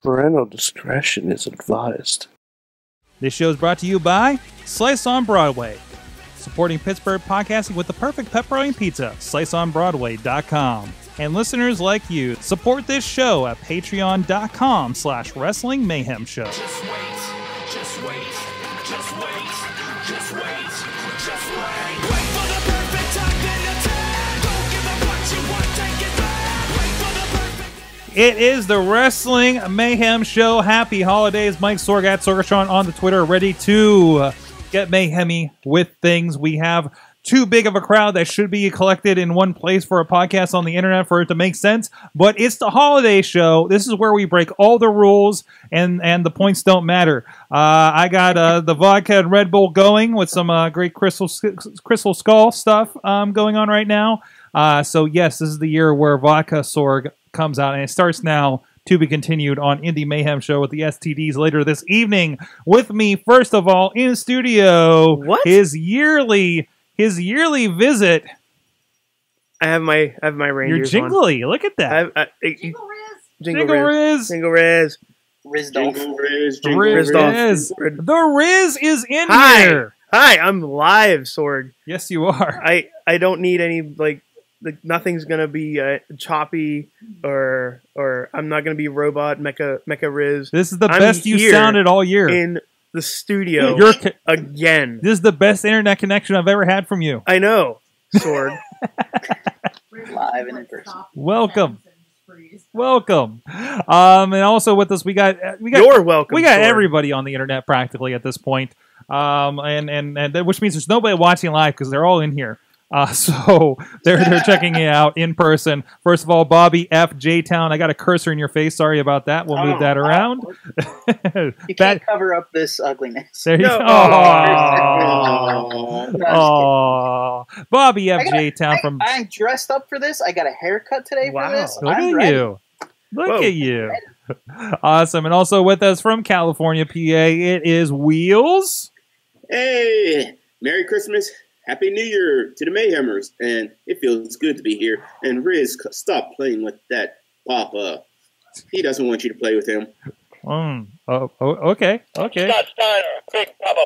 Parental discretion is advised. This show is brought to you by Slice on Broadway, supporting Pittsburgh podcasting with the perfect pepperoni pizza, sliceonbroadway.com. And listeners like you, support this show at patreon.com/Wrestling Mayhem Show. Just wait, just wait, just wait, just wait, just wait. Wait for the perfect time to attack. Don't give up what you want, take it back. Wait for the perfect... It is the Wrestling Mayhem Show. Happy holidays. Mike Sorg at Sorgatron on the Twitter, ready to get mayhem-y with things. We have too big of a crowd that should be collected in one place for a podcast on the internet for it to make sense, but it's the holiday show. This is where we break all the rules, and the points don't matter. I got the vodka and Red Bull going with some great Crystal Skull stuff going on right now. So yes, this is the year where Vodka Sorg comes out, and it starts now, to be continued on Indie Mayhem Show with the STDs later this evening. With me, first of all, in studio, his yearly visit. I have my Rangers. You're jingly. On. Look at that. Jingle Riz. The Riz is in here. Hi, I'm live, Sorg. Yes, you are. I don't need any, like nothing's gonna be choppy or I'm not gonna be robot mecha Riz. This is the best you sounded all year in the studio. Again. This is the best internet connection I've ever had from you. I know, Sorg. Live and in person. Welcome. Welcome. And also with us, we got you're welcome. We got Sorg. Everybody on the internet practically at this point. And which means there's nobody watching live because they're all in here. So they're checking it out in person. First of all, Bobby F. J-Town, I got a cursor in your face. Sorry about that. We'll move that around. You can't cover up this ugliness. There you go. No. Bobby F. J-Town from... I'm dressed up for this. I got a haircut today for this. Look at you. Look at you. Awesome. And also with us from California, PA, it is Wheels. Hey. Merry Christmas. Happy New Year to the Mayhemers, and it feels good to be here. And Riz, stop playing with that Papa. He doesn't want you to play with him. Okay. Scott Steiner, big Papa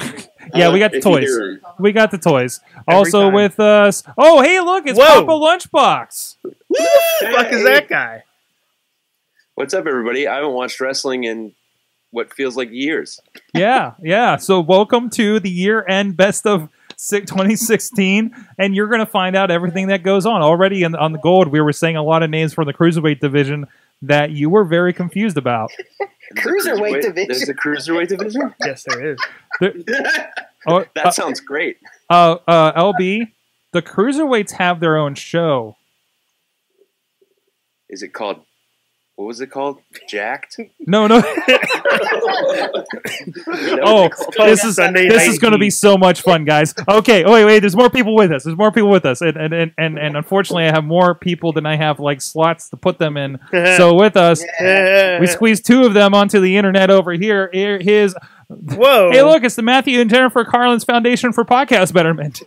Plump. Yeah, we got the toys. We got the toys. Also with us. Oh, hey, look, it's Papa Lunchbox. Who the fuck is that guy? What's up, everybody? I haven't watched wrestling in what feels like years. Yeah. So welcome to the year-end best of 2016, and you're going to find out everything that goes on. Already on the Gold, we were saying a lot of names from the Cruiserweight division that you were very confused about. Cruiserweight division? There's a Cruiserweight division? Yes, there is. That sounds great. LB, the Cruiserweights have their own show. Is it called... What was it called? Jacked? No. Oh, this is going to be so much fun, guys. Okay. Oh, wait. There's more people with us. And unfortunately, I have more people than I have like slots to put them in. So with us, we squeezed two of them onto the internet over here. Hey, look, it's the Matthew and Jennifer Carlin's Foundation for Podcast Betterment.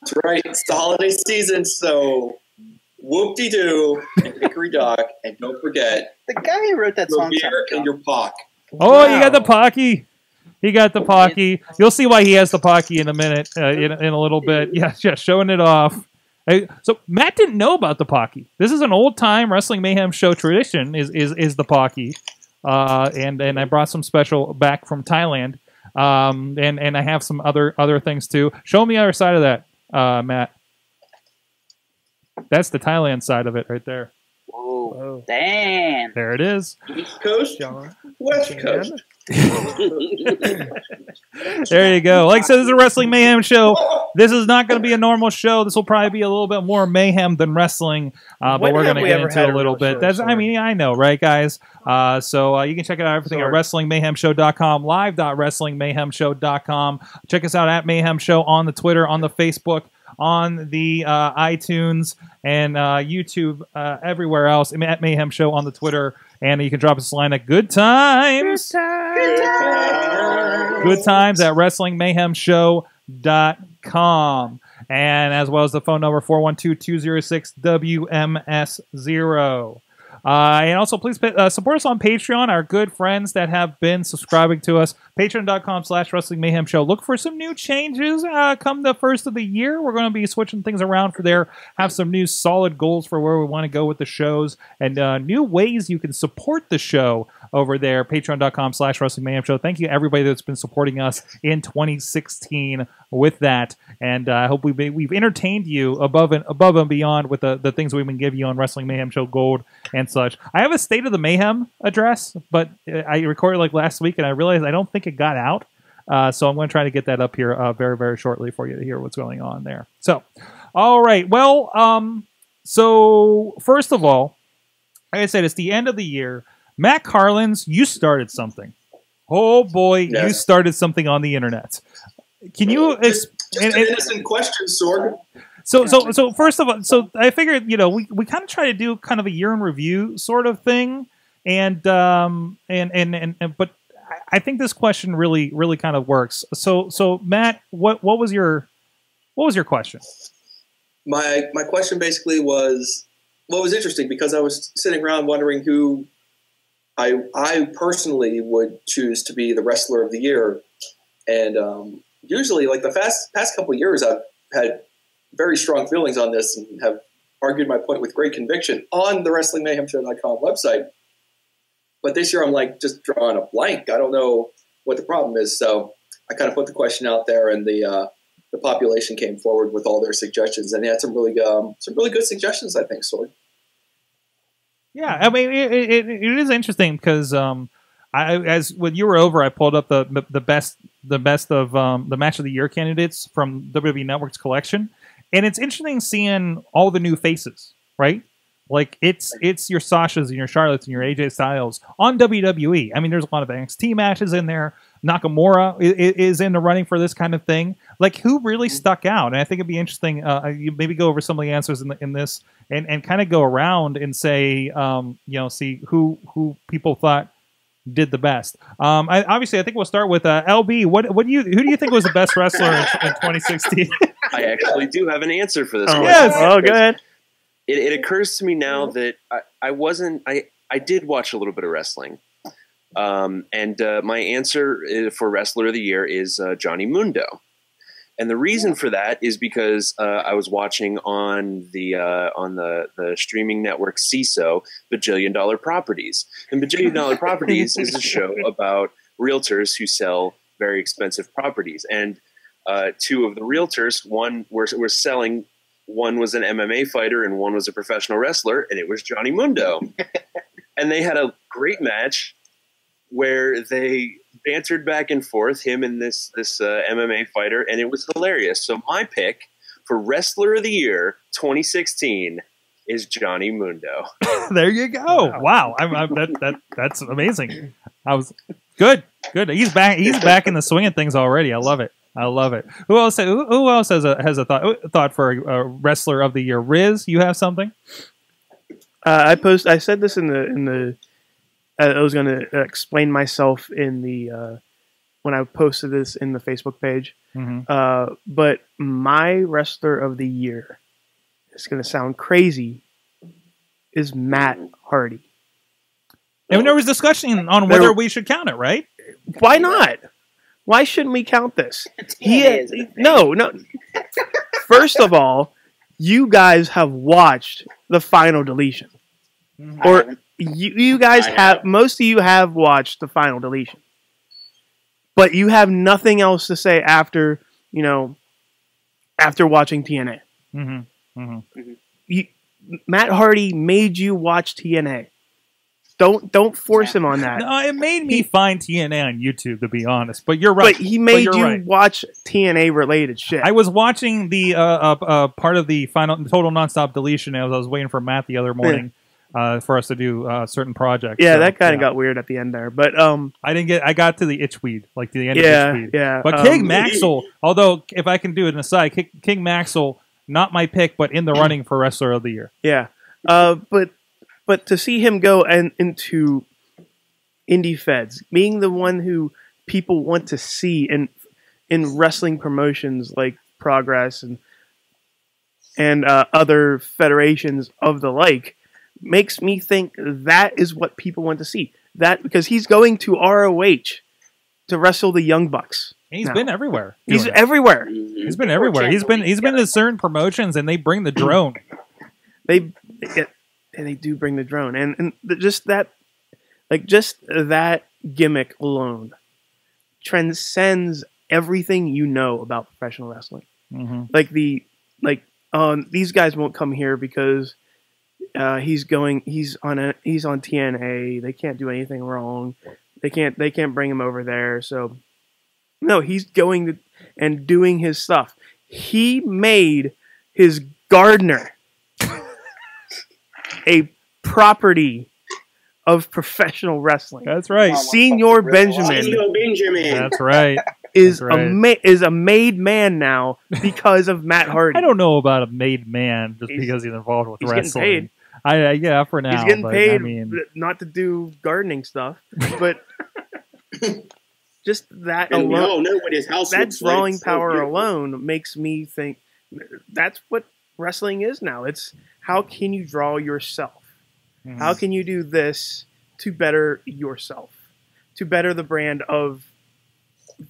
That's right. It's the holiday season, so... Whoop-de-doo and Hickory Dock, and don't forget the guy who wrote that song. Beer and your pock. Oh, wow. You got the pocky. He got the pocky. You'll see why he has the pocky in a minute, in a little bit. Yeah, showing it off. So Matt didn't know about the pocky. This is an old-time Wrestling Mayhem Show tradition. Is the pocky, and I brought some special back from Thailand, and I have some other things too. Show me the other side of that, Matt. That's the Thailand side of it right there. Whoa. Damn. There it is. East Coast, West Coast. There you go. Like I said, this is a Wrestling Mayhem Show. This is not going to be a normal show. This will probably be a little bit more mayhem than wrestling, but we're going to get into it a little bit. That's, I mean, I know, right, guys? So you can check it out everything at WrestlingMayhemShow.com, live.WrestlingMayhemShow.com. Check us out at Mayhem Show on the Twitter, on the Facebook, on the iTunes and YouTube, everywhere else. At Mayhem Show on the Twitter. And you can drop us a line at Good Times at WrestlingMayhemShow.com. And as well as the phone number 412-206-WMS0. And also, please support us on Patreon, our good friends that have been subscribing to us. Patreon.com/Wrestling Mayhem Show. Look for some new changes come the first of the year. We're going to be switching things around for there. Have some new solid goals for where we want to go with the shows and new ways you can support the show over there. Patreon.com/Wrestling Mayhem Show. Thank you, everybody that's been supporting us in 2016 with that. And I hope we've entertained you above and beyond with the things we've been giving you on Wrestling Mayhem Show Gold and such. I have a State of the Mayhem address, but I recorded like last week, and I realized I don't think it got out. So I'm going to try to get that up here very, very shortly for you to hear what's going on there. So, all right. Well, so first of all, like I said, it's the end of the year. Matt Carlins, you started something. Oh, boy, yeah. You started something on the internet. Can you... Just an innocent question, Sorg. So first of all, so I figured, you know, we kind of try to do kind of a year in review sort of thing. But I think this question really kind of works. So Matt, what was your question? My question basically was, what was interesting because I was sitting around wondering who I personally would choose to be the wrestler of the year. And usually, like the past couple of years, I've had very strong feelings on this and have argued my point with great conviction on the WrestlingMayhemShow.com website. But this year, I'm like just drawing a blank. I don't know what the problem is. So I kind of put the question out there, and the population came forward with all their suggestions, and they had some really good suggestions, I think, Sword. Yeah, I mean, it is interesting because when you were over, I pulled up the best of the match of the year candidates from WWE Network's collection, and it's interesting seeing all the new faces, right? Like it's your Sashas and your Charlottes and your AJ Styles on WWE. I mean, there's a lot of NXT matches in there. Nakamura is in the running for this kind of thing. Like, who really stuck out? And I think it'd be interesting. You maybe go over some of the answers in this and kind of go around and say, you know, see who people thought did the best. I think we'll start with LB. Who do you think was the best wrestler in 2016? I actually do have an answer for this. Oh, yes. Oh, go ahead. It occurs to me now that I did watch a little bit of wrestling. My answer for Wrestler of the Year is Johnny Mundo. And the reason for that is because I was watching on the streaming network CISO, Bajillion Dollar Properties. And Bajillion Dollar Properties is a show about realtors who sell very expensive properties. And two of the realtors, one were selling... One was an MMA fighter and one was a professional wrestler, and it was Johnny Mundo. And they had a great match where they bantered back and forth, him and this MMA fighter, and it was hilarious. So my pick for Wrestler of the Year 2016 is Johnny Mundo. There you go. Wow. That's amazing. I was good. He's back in the swing of things already. I love it. I love it. Who else has a thought for a Wrestler of the Year? Riz, you have something? I said this in the. I was going to explain myself in the when I posted this in the Facebook page. Mm-hmm. But my Wrestler of the Year, it's going to sound crazy, is Matt Hardy. And there was discussion on whether we should count it, right? Why not? Why shouldn't we count this? No. First of all, you guys have watched the final deletion. Or you guys have, most of you have watched the final deletion. But you have nothing else to say after, you know, after watching TNA. Mm-hmm. Mm-hmm. Matt Hardy made you watch TNA. Don't force him on that. No, it made me find TNA on YouTube, to be honest. But you're right. But he made you watch TNA-related shit. I was watching the part of the final total nonstop deletion as I was waiting for Matt the other morning for us to do certain projects. Yeah, so, that kind of got weird at the end there. But I got to the Itchweed, like to the end of Itchweed. Yeah. But King Maxwell, although if I can do it in a side, King Maxwell, not my pick, but in the running for Wrestler of the Year. Yeah, But to see him go into Indie Feds, being the one who people want to see in wrestling promotions like Progress and other federations of the like, makes me think that is what people want to see. That because he's going to ROH to wrestle the Young Bucks. And he's been everywhere. He's everywhere. He's been everywhere. He's been to certain promotions, and they bring the drone. They do bring the drone, and just that gimmick alone transcends everything you know about professional wrestling. Mm-hmm. These guys won't come here because he's on TNA. They can't do anything wrong. They can't bring him over there. So no, he's going to, and doing his stuff. He made his gardener a property of professional wrestling. That's right. Senior Benjamin. Senior Benjamin. That's right. Is a made man now because of Matt Hardy. I don't know about a made man just because he's involved with wrestling. Getting paid. Yeah, for now. He's getting paid, I mean, not to do gardening stuff, but just that alone. We all know what his house that drawing like. Power so alone makes me think that's what wrestling is now. It's how can you draw yourself? Mm-hmm. How can you do this to better yourself? To better the brand of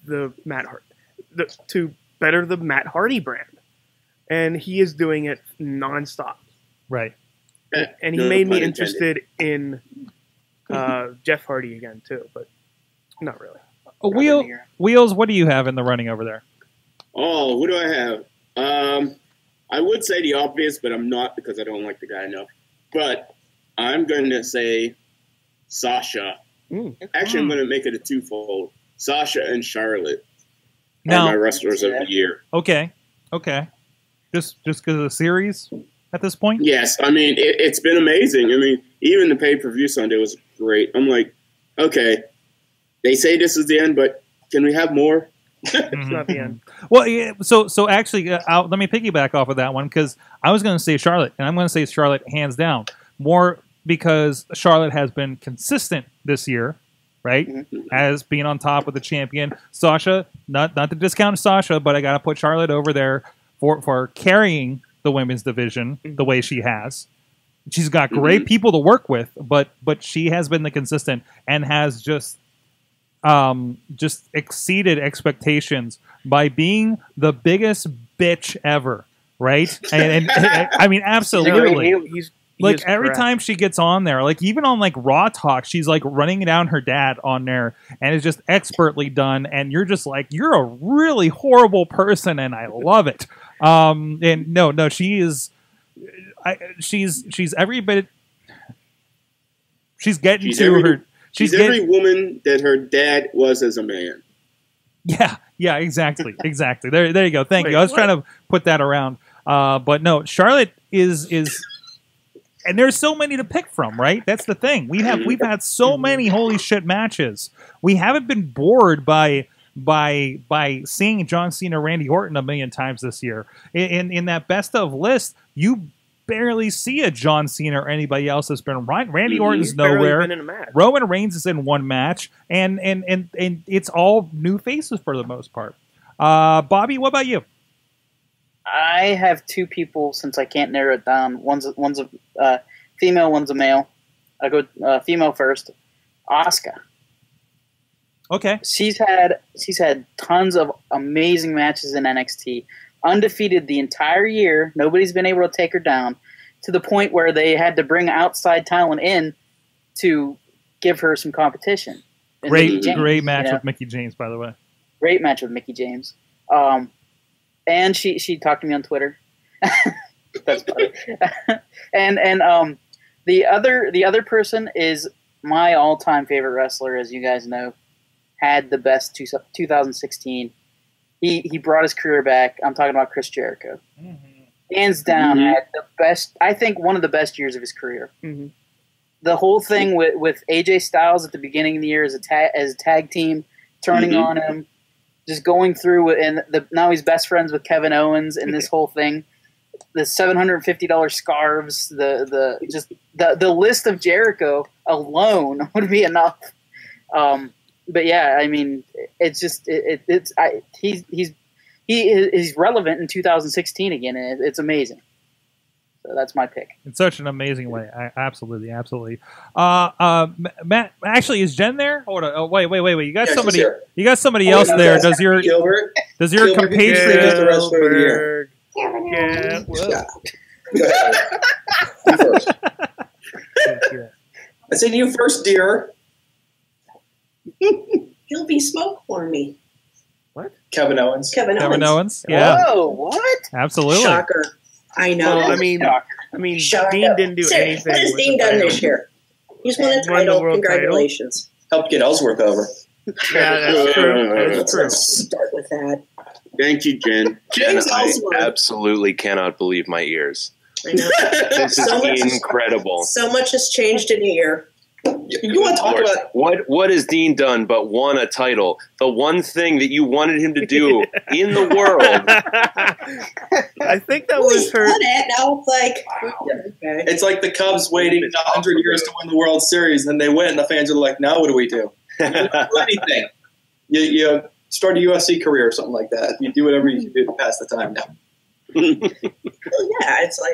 the Matt Hardy, to better the Matt Hardy brand, and he is doing it nonstop. Right, and he made me interested in Jeff Hardy again too, but not really. Wheels, what do you have in the running over there? Oh, what do I have? I would say the obvious, but I'm not because I don't like the guy enough. But I'm going to say Sasha. Mm. Actually, I'm going to make it a twofold. Sasha and Charlotte are my wrestlers of the year. Okay, okay. Just because of the series at this point? Yes, I mean, it's been amazing. I mean, even the pay-per-view Sunday was great. I'm like, okay, they say this is the end, but can we have more? It's not the end. Well, yeah, so actually, let me piggyback off of that one because I was going to say Charlotte, and I'm going to say Charlotte hands down. More because Charlotte has been consistent this year. Right, as being on top with the champion, Sasha. Not to discount Sasha, but I gotta put Charlotte over there for carrying the women's division the way she has. She's got great people to work with, but she has been the consistent and has just exceeded expectations by being the biggest bitch ever. Right, and I mean absolutely. Like, every time she gets on there, like, even on, like, Raw Talk, she's, like, running down her dad on there, and it's just expertly done, and you're just like, you're a really horrible person, and I love it. And, no, she is, she's every bit, she's getting she's to every, her, she's every getting, woman that her dad was as a man. Yeah, yeah, exactly, exactly. There you go, thank you. I was trying to put that around. But, no, Charlotte is... And there's so many to pick from, right? That's the thing. We've had so many holy shit matches. We haven't been bored by seeing John Cena, Randy Orton a million times this year. In that best of list, you barely see a John Cena or anybody else that's been Randy Orton's nowhere. Been in a match. Roman Reigns is in one match, and it's all new faces for the most part. Bobby, what about you? I have two people since I can't narrow it down. One's a female, one's a male. I go female first. Asuka. Okay. She's had tons of amazing matches in NXT. Undefeated the entire year. Nobody's been able to take her down to the point where they had to bring outside talent in to give her some competition. Great match with Mickie James, by the way. Great match with Mickie James. And she talked to me on Twitter. That's funny. and the other person is my all-time favorite wrestler, as you guys know. Had the best 2016. He brought his career back. I'm talking about Chris Jericho. Mm-hmm. Hands down, had the best. I think one of the best years of his career. Mm-hmm. The whole thing with AJ Styles at the beginning of the year as a tag team, turning on him. Just going through, and now he's best friends with Kevin Owens, and this whole thing, the $750 scarves, the list of Jericho alone would be enough. But yeah, I mean, it's just he's relevant in 2016 again, and it's amazing. So that's my pick. In such an amazing way. Absolutely. Matt, actually, is Jen there? Hold on. Oh, wait. You got somebody else there. Does your compatriot? You first. I said you first, dear. He'll be smoke for me. What? Kevin Owens. Yeah. Oh, what? Absolutely. Shocker. I know. Well, I mean, Shocker. Dean didn't do anything. What has Dean done this year? He's won a title. Congratulations. Helped get Ellsworth over. Yeah, that's true. That's true. Start with that. Thank you, Jen. James Ellsworth. I absolutely cannot believe my ears. I know. This is incredible. So much has changed in a year. You want to talk about what has Dean done but won a title? The one thing that you wanted him to do in the world. I think that was her. It's like the Cubs waiting 100 years to win the World Series, and they win, and the fans are like, "Now what do we do?" You don't do anything. You start a UFC career or something like that. You do whatever you do to pass the time now. Well, yeah, it's like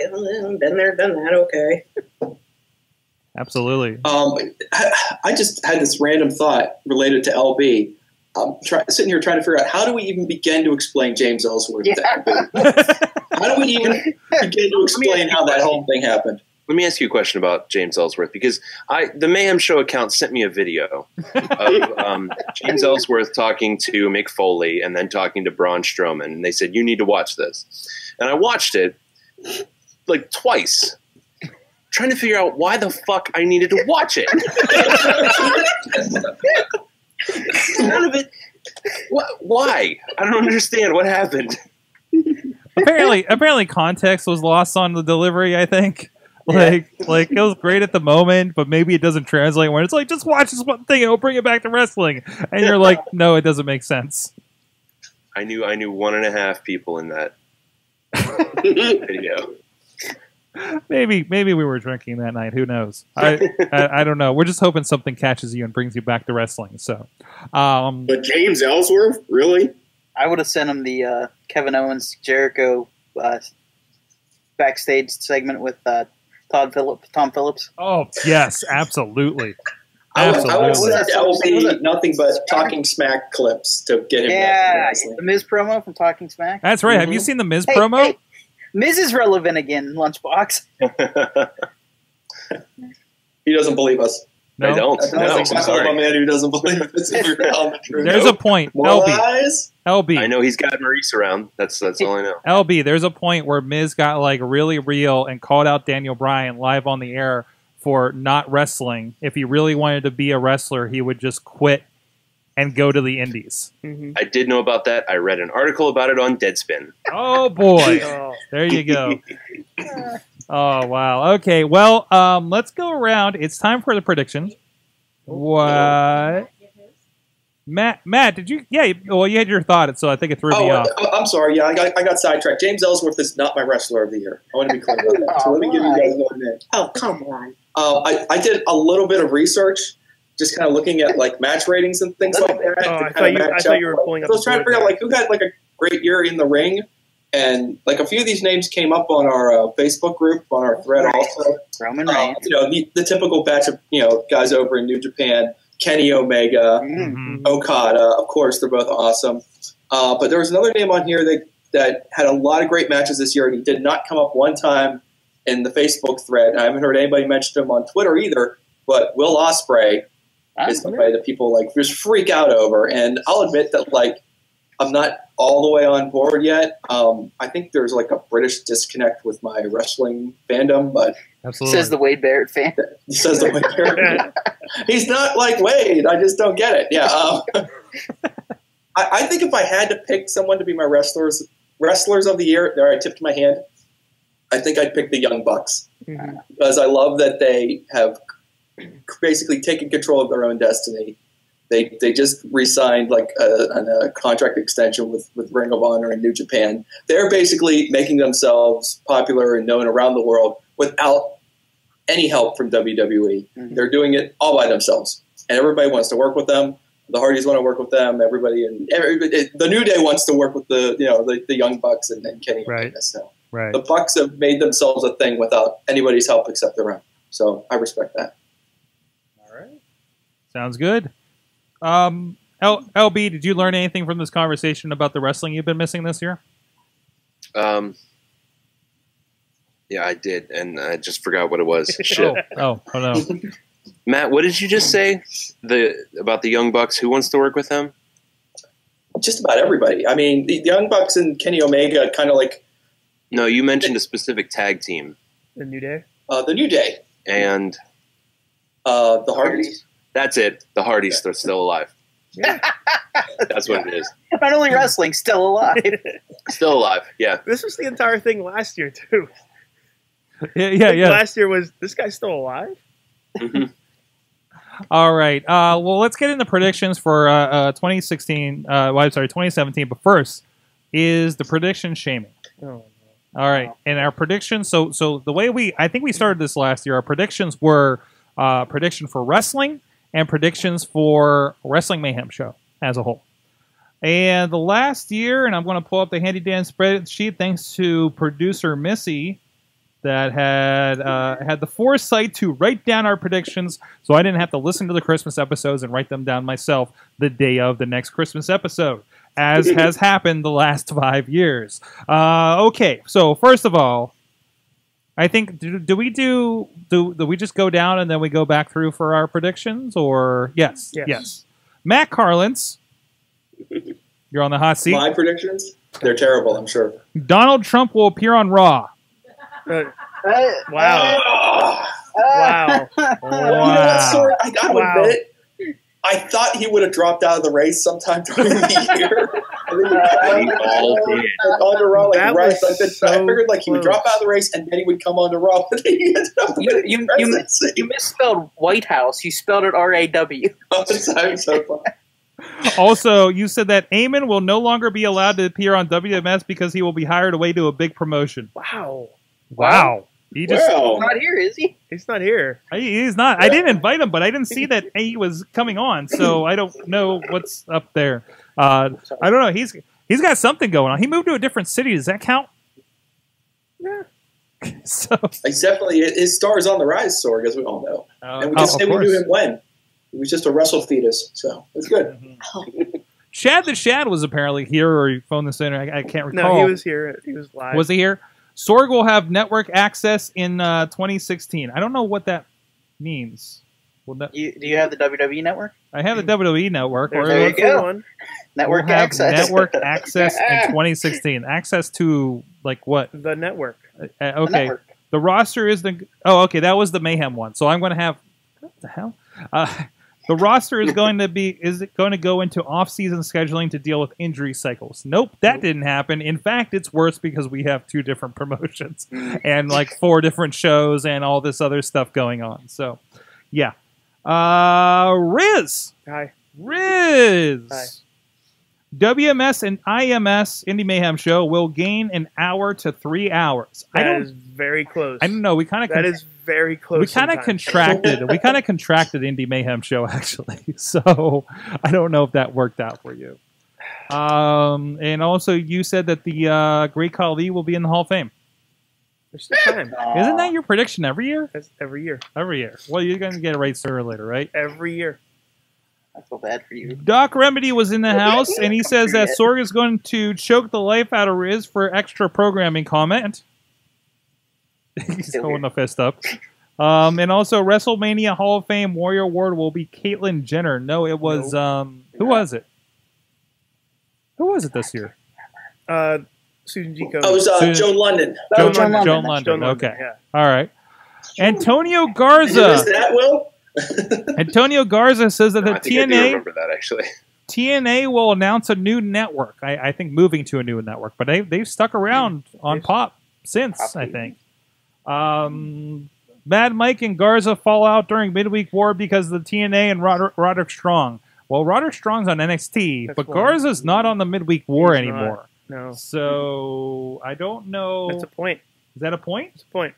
been there, done that. Okay. Absolutely. I just had this random thought related to LB. I'm sitting here trying to figure out, how do we even begin to explain James Ellsworth? Yeah. How do we even begin to explain how that whole thing happened? Let me ask you a question about James Ellsworth, because the Mayhem Show account sent me a video of James Ellsworth talking to Mick Foley and then talking to Braun Strowman. And they said, you need to watch this. And I watched it like twice, trying to figure out why the fuck I needed to watch it. None of it. Why? I don't understand what happened. Apparently, context was lost on the delivery, I think. Like it was great at the moment, but maybe it doesn't translate when it's like, just watch this one thing, it'll bring it back to wrestling. And you're like, no, it doesn't make sense. I knew 1.5 people in that video. Maybe we were drinking that night. Who knows? I don't know. We're just hoping something catches you and brings you back to wrestling. So, but James Ellsworth, really? I would have sent him the Kevin Owens Jericho backstage segment with Tom Phillips. Oh yes, absolutely. I would nothing but talking smack clips to get him. Yeah, the Miz promo from Talking Smack. That's right. Mm-hmm. Have you seen the Miz promo? Hey. Miz is relevant again, Lunchbox. He doesn't believe us. No. I don't. I'm a man who doesn't believe us. There's a point. LB. I know he's got Maurice around. That's all I know. LB, there's a point where Miz got like really real and called out Daniel Bryan live on the air for not wrestling. If he really wanted to be a wrestler, he would just quit and go to the indies. Mm-hmm. I did know about that. I read an article about it on Deadspin. Oh, boy. Oh, there you go. Oh, wow. Okay, well, let's go around. It's time for the predictions. What? Matt, did you? Yeah, well, you had your thought, so I think it threw me off. I'm sorry. Yeah, I got sidetracked. James Ellsworth is not my wrestler of the year. I want to be clear about that. So let me give you guys another minute. Oh, come on. I did a little bit of research, just kind of looking at like match ratings and things like that. I thought you were pulling up. So I was trying to figure out like who got like a great year in the ring, and like a few of these names came up on our Facebook group, on our thread also. Roman Reigns, the typical batch of guys over in New Japan, Kenny Omega, Okada. Of course, they're both awesome. But there was another name on here that had a lot of great matches this year, and he did not come up one time in the Facebook thread. I haven't heard anybody mention him on Twitter either. But Will Ospreay is somebody that people like just freak out over, and I'll admit that like I'm not all the way on board yet. I think there's like a British disconnect with my wrestling fandom, but absolutely. Says the Wade Barrett fan. Says the Wade Barrett. He's not like Wade. I just don't get it. Yeah, I think if I had to pick someone to be my wrestlers of the year, there I tipped my hand. I think I'd pick the Young Bucks because I love that they have basically taking control of their own destiny. They just re-signed like a contract extension with Ring of Honor and New Japan. They're basically making themselves popular and known around the world without any help from WWE. Mm-hmm. They're doing it all by themselves, and everybody wants to work with them. The Hardys want to work with them. Everybody the New Day wants to work with the Young Bucks and Kenny Omega. So Right. The Bucks have made themselves a thing without anybody's help except their own. So I respect that. All right. Sounds good. LB, did you learn anything from this conversation about the wrestling you've been missing this year? Yeah, I did, and I just forgot what it was. Shit. Oh, no. Matt, what did you just say about the Young Bucks? Who wants to work with them? Just about everybody. I mean, the Young Bucks and Kenny Omega kind of like... No, you mentioned a specific tag team. The New Day? The New Day. And? The Hardys. That's it. The Hardys are still alive. Yeah. That's what it is. Not only wrestling, still alive. Still alive, yeah. This was the entire thing last year, too. Yeah. Last year was, this guy's still alive? Mm-hmm. All right. Well, let's get into predictions for 2016. Well, I'm sorry, 2017. But first is the prediction shaming. Oh, no. All right. Wow. And our predictions. So the way I think we started this last year, our predictions were prediction for wrestling and predictions for Wrestling Mayhem Show as a whole. And the last year, and I'm going to pull up the handy Dan spreadsheet, thanks to producer Missy, that had the foresight to write down our predictions so I didn't have to listen to the Christmas episodes and write them down myself the day of the next Christmas episode, as has happened the last 5 years. Okay, so first of all, I think, do we just go down and then we go back through for our predictions? Or Yes. Matt Carlins, you're on the hot seat. My predictions? They're terrible, I'm sure. Donald Trump will appear on Raw. Wow. I gotta admit, I thought he would have dropped out of the race sometime during the year. I figured like he would drop out of the race and then he would come on to Raw. You misspelled White House. You spelled it R-A-W. Also, you said that Eamon will no longer be allowed to appear on WMS because he will be hired away to a big promotion. Wow. He's not here, is he? He's not here. He's not. Yeah. I didn't invite him, but I didn't see that he was coming on, so I don't know what's up there. I don't know. He's got something going on. He moved to a different city. Does that count? Yeah. So definitely, his star is on the rise, Sorg, as we all know. And we knew him when. He was just a wrestle fetus, so it's good. Mm-hmm. Shad the Shad was apparently here, or he phoned this in. I can't recall. No, he was here. He was live. Was he here? Sorg will have network access in 2016. I don't know what that means. Do you have the WWE network? I have the WWE network. There you go. Network access. Network access in 2016. Access to, like, what? The network. Okay. The network. The roster is the... Oh, okay. That was the Mayhem one. So I'm going to have... What the hell? The roster is going to be... Is it going to go into off-season scheduling to deal with injury cycles? Nope, that didn't happen. In fact, it's worse because we have 2 different promotions and like 4 different shows and all this other stuff going on. So, yeah. Riz. Hi. Riz. Hi. WMS and IMS, Indie Mayhem Show, will gain an hour to 3 hours. That is very close. I don't know. We kind of... That is very close. We kind of contracted. We kind of contracted Indie Mayhem Show, actually. So I don't know if that worked out for you. And also, you said that the Great Khali will be in the Hall of Fame. There's still time. Isn't that your prediction every year? That's every year. Every year. Well, you're going to get it right sooner or later, right? Every year. I feel bad for you. Doc Remedy was in the house, and he says that Sorg is going to choke the life out of Riz for extra programming comment. He's holding the fist up. And also, WrestleMania Hall of Fame Warrior Award will be Caitlyn Jenner. No, it was... who was it? Who was it this year? Susan G. Komen. Oh, it was Joan London. Joan London. Okay. Yeah. All right. Antonio Garza. Is that Will? Antonio Garza says that TNA will announce a new network. I think moving to a new network, but they've stuck around on Pop since, I think. Mad Mike and Garza fall out during Midweek War because of the TNA and Roderick Strong. Well, Roderick Strong's on NXT, but Garza's not on the Midweek War anymore. No. So, I don't know. That's a point. Is that a point? It's a point.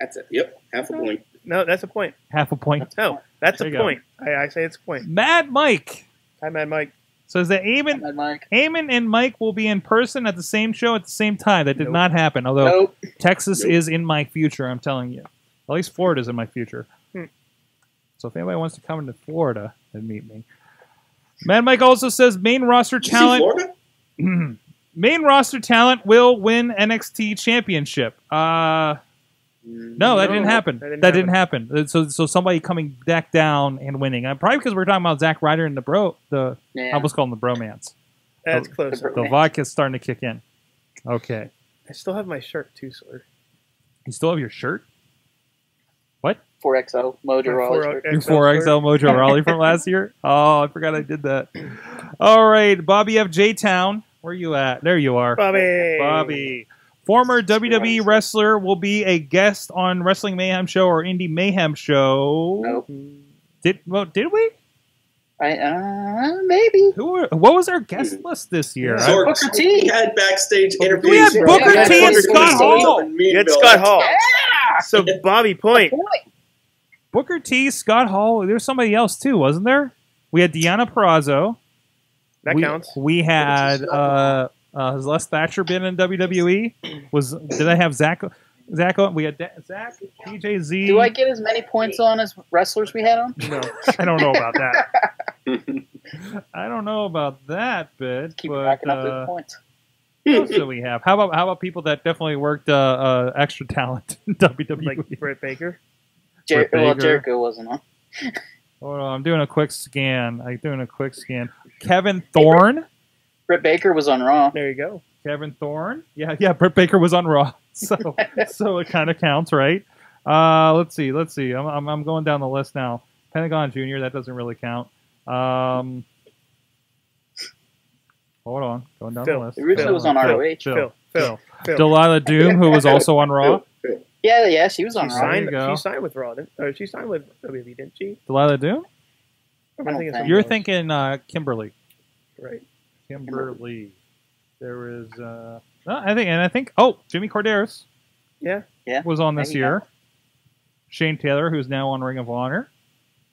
That's it. Yep. Half a point. No, that's a point. Half a point. No, that's a point. I say it's a point. Mad Mike. Hi, Mad Mike. Says that Eamon and Mike will be in person at the same show at the same time. That did not happen, although Texas is in my future, I'm telling you. At least Florida's in my future. So if anybody wants to come into Florida and meet me. Mad Mike also says main roster talent. Main roster talent will win NXT championship. No, that didn't happen. That didn't happen. So somebody coming back down and winning. Probably because we're talking about Zack Ryder and the I almost call him the bromance. That's close. The vodka's starting to kick in. Okay. I still have my shirt too, sir. You still have your shirt? What? 4XL Mojo Rawley. Your 4XL Mojo Rawley from last year? Oh, I forgot I did that. All right, Bobby F. J Town. Where you at? There you are. Bobby. Bobby. Former WWE wrestler will be a guest on Wrestling Mayhem Show or Indie Mayhem Show. Nope. Did we? Maybe. What was our guest list this year? Booker T. We had backstage interviews. We had Booker T and Scott Hall. You had Scott Hall. Yeah. So Bobby Point. Booker T, Scott Hall. There was somebody else too, wasn't there? We had Deanna Perrazzo. That counts. We had. Has Les Thatcher been in WWE? Did I have Zach on? We had Zach, DJZ. Do I get as many points on as wrestlers we had on? No, I don't know about that. I don't know about that bit. Keep racking up those points. What else do we have? How about people that definitely worked extra talent in WWE? Like Britt Baker. Well, Jericho wasn't on. Hold on, I'm doing a quick scan. Kevin Thorne. Britt Baker was on Raw. There you go. Kevin Thorne. Yeah, Britt Baker was on Raw. So so it kind of counts, right? Let's see. I'm going down the list now. Pentagon Jr., that doesn't really count. Hold on. Going down the list. Russo was on ROH. Phil. Delilah Doom, who was also on Raw. Yeah, she was on Raw. She signed with Raw. She signed with WWE, didn't she? Delilah Doom? You're thinking Kimberly. Right. Kimberly. There is I think Jimmy Corderas was on this year. Shane Taylor, who's now on Ring of Honor.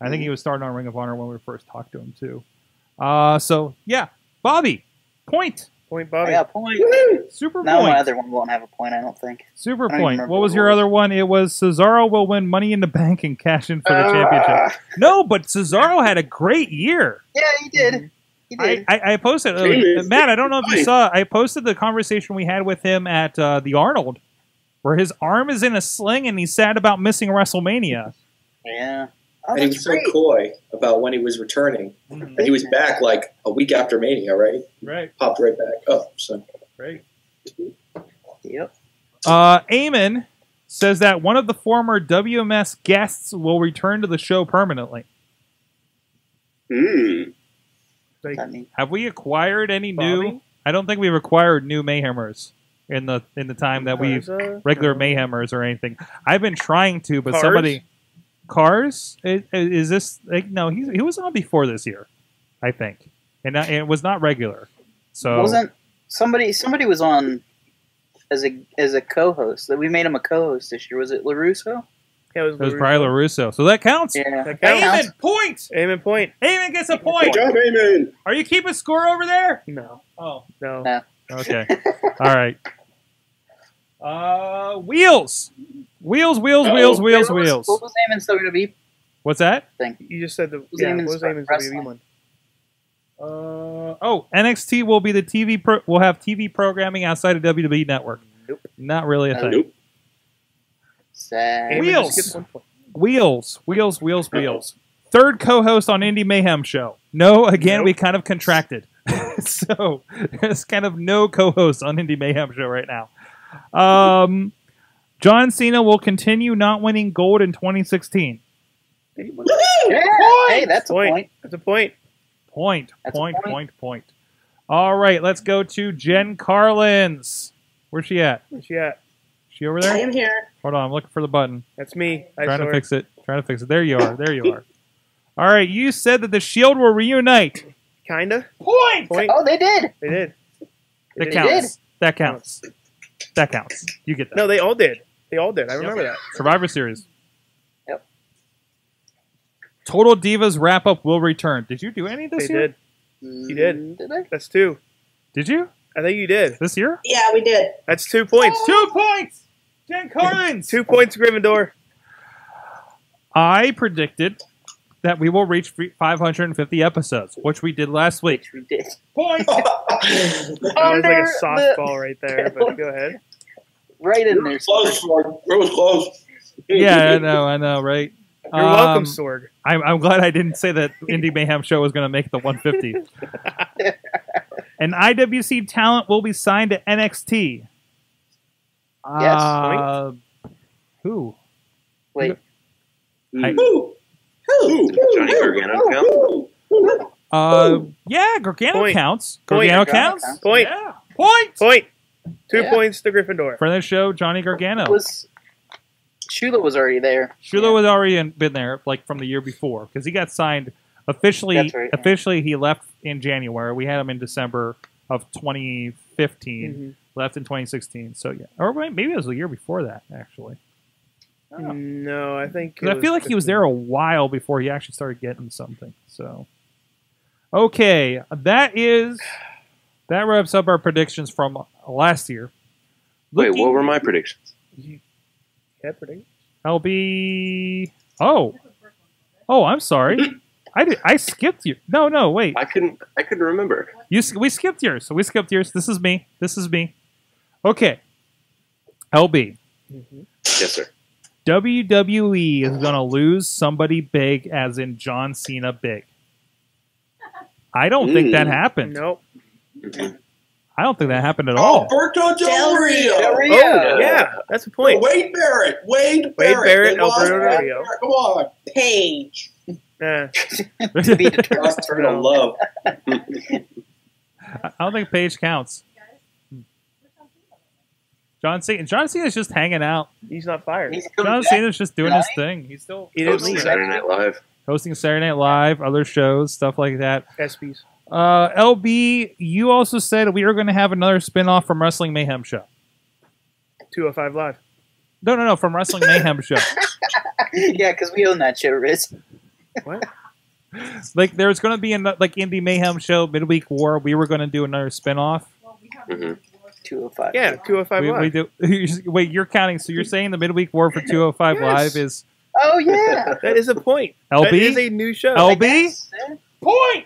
I think he was starting on Ring of Honor when we first talked to him too. Bobby. Point Bobby. Yeah, point. Woo-hoo! Super point. My other one won't have a point, I don't think. Super point. What was your other one? It was Cesaro will win Money in the Bank and cash in for the championship. No, but Cesaro had a great year. Yeah, he did. I posted Matt. I don't know if you saw. I posted the conversation we had with him at the Arnold, where his arm is in a sling and he's sad about missing WrestleMania. Yeah, and he was so coy about when he was returning, and he was back like a week after Mania, right? Right, popped right back up. So right. Yep. Eamon says that one of the former WMS guests will return to the show permanently. Hmm. Have we acquired any new? I don't think we've acquired new Mayhemers in the time that we've regular Mayhemers or anything. I've been trying to, but Cars is this? No, he was on before this year, I think, and it was not regular. So wasn't somebody was on as a co-host that we made him a co-host this year? Was it LaRusso? Yeah, it was probably LaRusso. So that counts. Yeah. That counts. Eamon, point! Eamon, point. Eamon gets a point. Good job, Eamon. Are you keeping score over there? No. Oh. No. Okay. All right. Wheels. Wheels. What was Eamon's WWE? What's that? You just said what was Eamon's WWE one? NXT will be the TV. Will have TV programming outside of WWE Network. Nope. Not really a thing. Nope. Wheels. Third co-host on Indie Mayhem Show. No, we kind of contracted. So there's kind of no co-host on Indie Mayhem Show right now. John Cena will continue not winning gold in 2016. Hey, that's a point. That's a point. All right, let's go to Jen Carlins. Where's she at? You over there? I am here. Hold on, I'm looking for the button. That's me. Trying to fix it. There you are. All right, you said that the Shield will reunite. Kinda. Point. Oh, they did. That counts. You get that. No, they all did. I remember that. Survivor Series. Yep. Total Divas wrap up will return. Did you do any this year? They did. You did I? That's two. Did you? I think you did. This year? Yeah, we did. That's 2 points. Oh. 2 points! Dan Carlin! 2 points, Gryffindor. I predicted that we will reach 550 episodes, which we did last week. Which we did. Point! That was like a softball right there, but go ahead. Right in there. It was close. Yeah, I know, right? You're welcome, Sorg. I'm glad I didn't say that Indie Mayhem Show was going to make the 150. An IWC talent will be signed to NXT. Yes. Who? Wait. Who? Johnny Gargano counts? Yeah, Gargano Point. Counts. Gargano Point. Counts. Point. Yeah. Point. 2 points to Gryffindor. For this show, Johnny Gargano. Shula was already there. Shula was already been there, like from the year before, because he got signed officially. Right, officially, he left in January. We had him in December of 2015. Left in 2016. So yeah, or maybe it was the year before that actually. Oh. No, I think. I feel like 15. He was there a while before he actually started getting something. So, okay, that wraps up our predictions from last year. Wait, what were my predictions? LB. Oh, I'm sorry. I skipped you. No, wait. I couldn't remember. We skipped yours. So we skipped yours. This is me. Okay. LB. Yes, sir. WWE is going to lose somebody big, as in John Cena big. I don't think that happened. Nope. I don't think that happened at all. Alberto Del Rio. Oh, yeah. That's a point. Wade Barrett. Wade Barrett. Alberto Del Rio. Come on. Paige. To be determined. Love. I don't think Paige counts. John Cena. John Cena's just hanging out. He's not fired. John Cena's just doing his thing. He's still hosting Saturday Night Live. Hosting Saturday Night Live, other shows, stuff like that. SBs. LB, you also said we are going to have another spinoff from Wrestling Mayhem Show. 205 Live. No, from Wrestling Mayhem Show. Yeah, because we own that show, Riz. What? Like, there's going to be like Indie Mayhem Show, Midweek War. We were going to do another spinoff. Well, we have 205. Yeah, 205 Live. We do. Wait, you're counting. So you're saying the Midweek War for 205 Live is... Oh, yeah. That is a point. LB? That is a new show. LB? Point!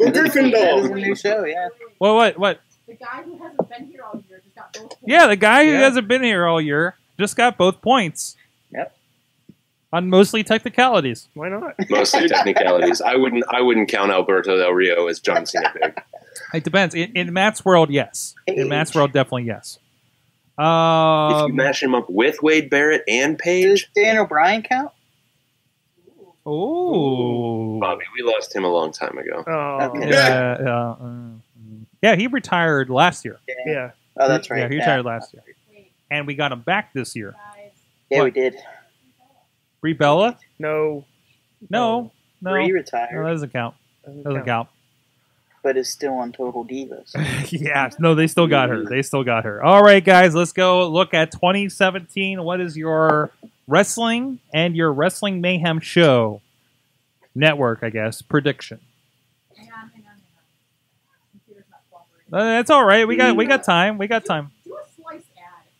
That is a new show, yeah. Well, what? The guy who hasn't been here all year just got both points. Yeah, the guy who hasn't been here all year just got both points. Yep. On mostly technicalities. Why not? Mostly technicalities. I wouldn't count Alberto Del Rio as John Cena big. It depends. In Matt's world, yes. In Matt's world, definitely yes. If you mash him up with Wade Barrett and Paige. Does Dan O'Brien count? Oh, Bobby, we lost him a long time ago. Oh, okay. Yeah, he retired last year. Yeah. Oh, that's right. Yeah, he retired last year. And we got him back this year. Yeah, what? We did. Brie Bella? No. Brie retired. No, that doesn't count. Doesn't count. But it's still on Total Divas. Yeah. No, they still got her. All right, guys, let's go look at 2017. What is your... Wrestling and your Wrestling Mayhem Show network, I guess. Prediction. Hang on. Computer's not cooperating. That's all right. We got time.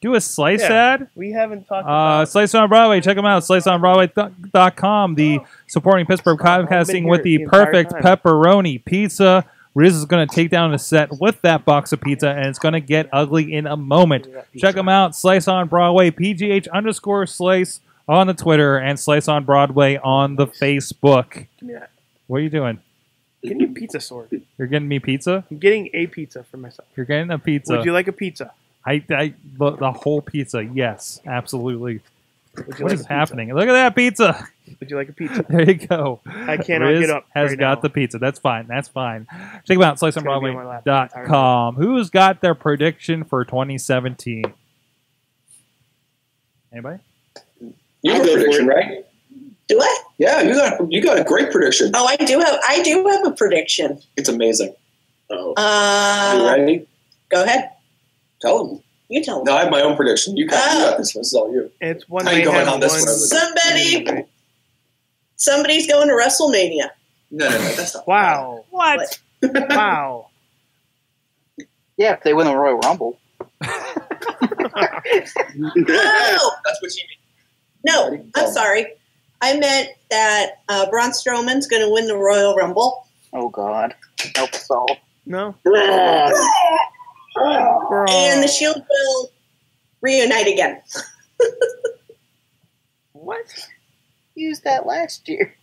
Do a slice ad. We haven't talked about Slice on Broadway. Check them out. SliceOnBroadway.com. The supporting Pittsburgh Podcasting with the perfect pepperoni pizza. Riz is going to take down a set with that box of pizza, and it's going to get ugly in a moment. Check them out. Slice on Broadway, PGH_Slice on the Twitter, and Slice on Broadway on the Facebook. What are you doing? Getting a pizza sword. You're getting me pizza? I'm getting a pizza for myself. You're getting a pizza. Would you like a pizza? The whole pizza, yes, absolutely. What is happening? Look at that pizza. Would you like a pizza? There you go. I cannot get up. Has got the pizza. That's fine. Check them out. SliceOnBroadway.com. Who's got their prediction for 2017? Anybody? You have a prediction, right? Do I? Yeah, you got a great prediction. Oh, I do have a prediction. It's amazing. Oh. You ready? Go ahead. Tell them. You tell me. No, I have my own prediction. You got this one. This is all you. It's one. How you going on this one? Somebody's going to WrestleMania. No, that's not. Wow. What? Wow. Yeah, if they win the Royal Rumble. No! That's what she meant. No, I'm sorry. I meant that Braun Strowman's going to win the Royal Rumble. Oh, God. Help us all. No. And the Shield will reunite again. What? Used that last year.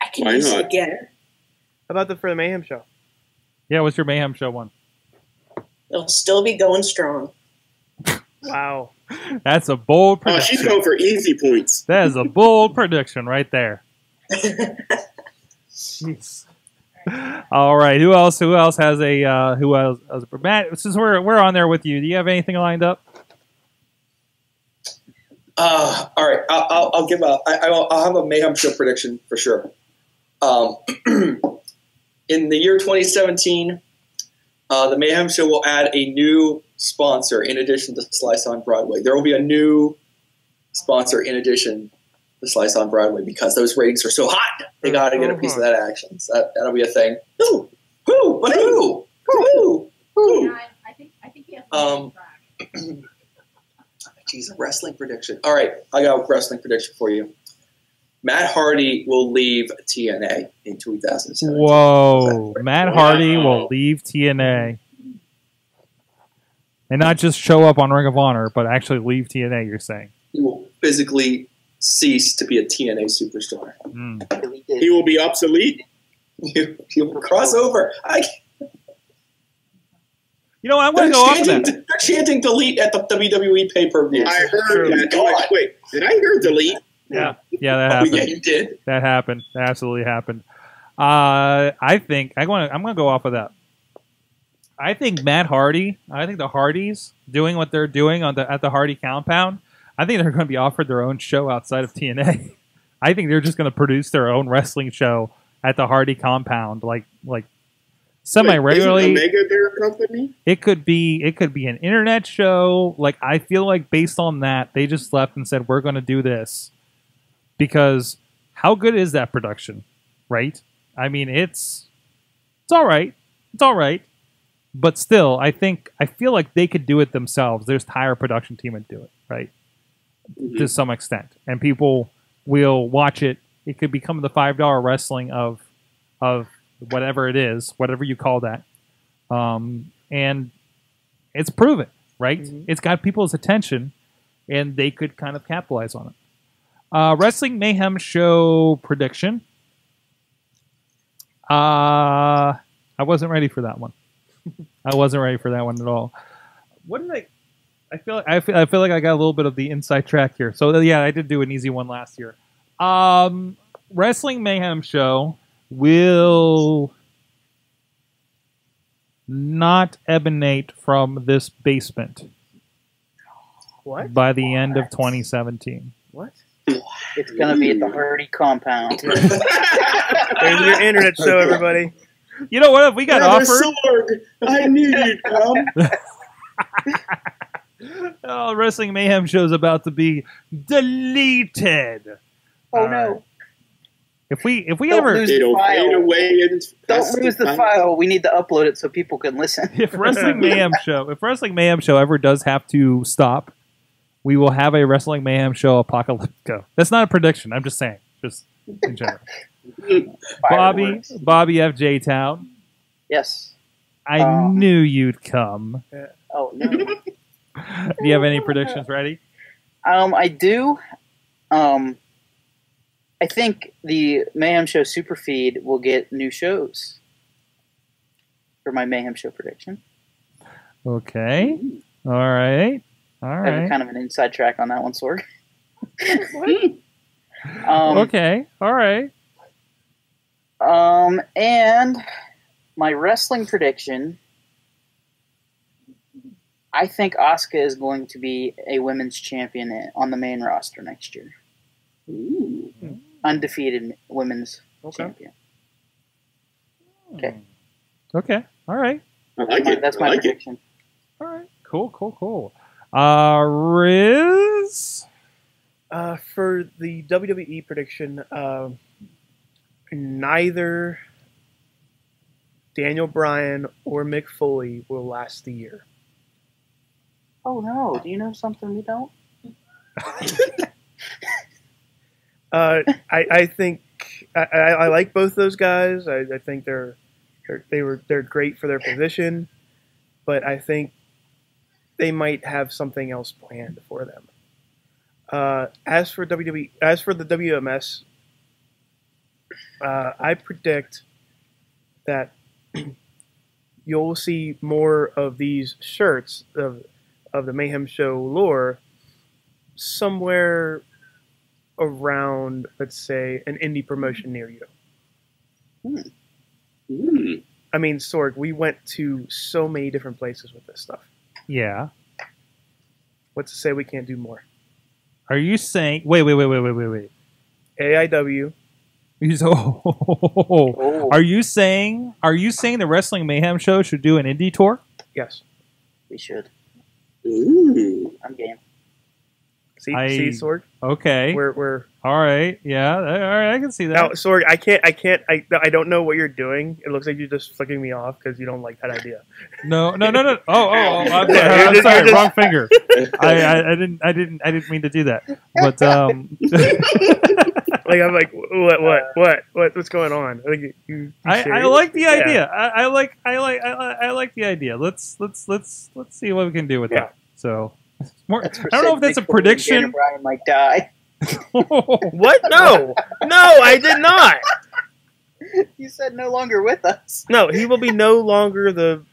I can use it again. How about for the Mayhem Show? Yeah, what's your Mayhem Show one? It'll still be going strong. Wow. That's a bold prediction. She's going for easy points. That is a bold prediction right there. Jeez. All right. Who else has a Matt, since we're on there with you, do you have anything lined up? All right. I'll give a. I'll have a Mayhem Show prediction for sure. In the year 2017, the Mayhem Show will add a new sponsor in addition to Slice on Broadway. There will be a new sponsor in addition to Slice on Broadway because those ratings are so hot. They got to get a piece of that action. So that'll be a thing. Who? I think he has track. Geez, a wrestling prediction. All right, I got a wrestling prediction for you. Matt Hardy will leave TNA in 2017. Whoa, Matt Hardy will leave TNA. And not just show up on Ring of Honor, but actually leave TNA, you're saying. He will physically cease to be a TNA superstar. Mm. He will be obsolete. He will cross over. You know, I want to go off that. They're chanting delete at the WWE pay-per-view. I heard that. God. Wait, did I hear delete? Yeah, that happened. Yeah, you did. That happened. That absolutely happened. I'm going to go off of that. I think Matt Hardy, I think the Hardys, doing what they're doing at the Hardy compound, I think they're going to be offered their own show outside of TNA. I think they're just going to produce their own wrestling show at the Hardy compound, like semi-regularly. Isn't Omega their company? It could be an internet show. Like, I feel like based on that, they just left and said, we're going to do this. Because how good is that production, right? I mean, it's all right. It's all right. But still, I feel like they could do it themselves. There's the higher production team would do it, right? Mm-hmm. To some extent. And people will watch it. It could become the $5 wrestling of whatever it is, whatever you call that. And it's proven, right? Mm-hmm. It's got people's attention, and they could kind of capitalize on it. Wrestling Mayhem Show prediction. I wasn't ready for that one. I wasn't ready for that one at all. What did I feel like I got a little bit of the inside track here. So yeah, I did do an easy one last year. Wrestling Mayhem Show will not emanate from this basement. What? By the end of 2017. What? It's going to be at the Hardy compound. There's your internet show, everybody. You know what? If we got offered... I knew you'd come. Oh, Wrestling Mayhem Show is about to be deleted. Oh, no. If we don't ever... Don't lose the file. We need to upload it so people can listen. If Wrestling Mayhem Show ever does have to stop, we will have a Wrestling Mayhem Show Apocalypto. That's not a prediction. I'm just saying. Just in general. Bobby FJ Town. Yes. I knew you'd come. Oh, no. Do you have any predictions ready? I do. I think the Mayhem Show Superfeed will get new shows for my Mayhem Show prediction. Okay. All right. All right. I have kind of an inside track on that one, Sorg. Okay. All right. And my wrestling prediction, I think Asuka is going to be a women's champion on the main roster next year. Ooh. Undefeated women's champion. Okay. All right. That's my prediction. All right. Cool. Riz? For the WWE prediction, neither Daniel Bryan or Mick Foley will last the year. Oh, no. Do you know something we don't? I think I like both those guys. I think they're great for their position, but I think they might have something else planned for them. As for the WMS, I predict that you'll see more of these shirts of the Mayhem Show lore somewhere around, let's say, an indie promotion near you. I mean, Sorg, we went to so many different places with this stuff. Yeah. What's to say we can't do more? Are you saying... Wait. AIW. Oh. Are you saying the Wrestling Mayhem Show should do an indie tour? Yes. We should. Ooh. I'm game. See, Sorg? Okay. We're all right. Yeah. All right. I can see that. Now, Sorg, I don't know what you're doing. It looks like you're just flicking me off because you don't like that idea. No. I'm sorry. Wrong finger. I didn't mean to do that. But what's going on? Like, I like the idea. Yeah. I like the idea. Let's see what we can do with that. So. More, I don't know if that's a prediction. Brian might die. What? No, I did not. You said no longer with us. No, he will be no longer the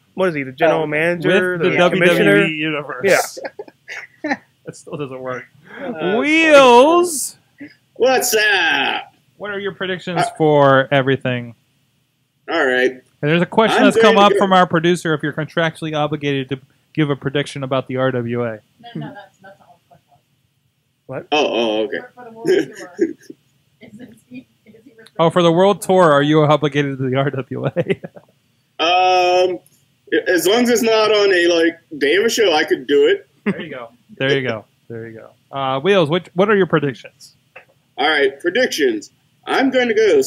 general manager, the WWE universe. Yeah, that still doesn't work. Wheels, what's up? What are your predictions for everything? All right. And there's a question that's come up from our producer. If you're contractually obligated to give a prediction about the RWA. No, that's not what the question was. What? Oh, okay. For the world tour, for the world tour, are you obligated to the RWA? As long as it's not on a day of a show, I could do it. There you go. Wheels, what are your predictions? All right, predictions. I'm going to go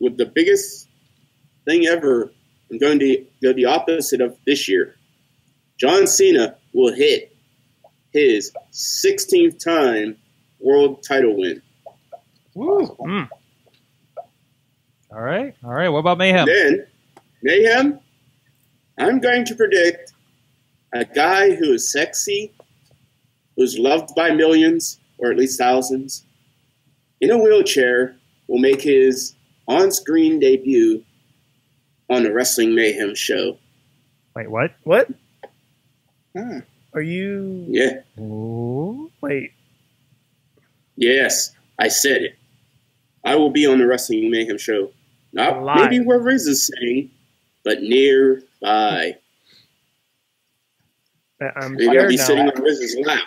with the biggest thing ever. I'm going to go the opposite of this year. John Cena will hit his 16th time world title win. Woo. Mm. All right. What about Mayhem? Then, Mayhem, I'm going to predict a guy who is sexy, who's loved by millions, or at least thousands, in a wheelchair will make his on-screen debut on the Wrestling Mayhem Show. Wait, what? What? Huh. Are you... Yeah. Oh, wait. Yes, I said it. I will be on the Wrestling Mayhem Show. Not maybe where Riz is saying, but nearby. Maybe I'll be sitting on Riz's lap.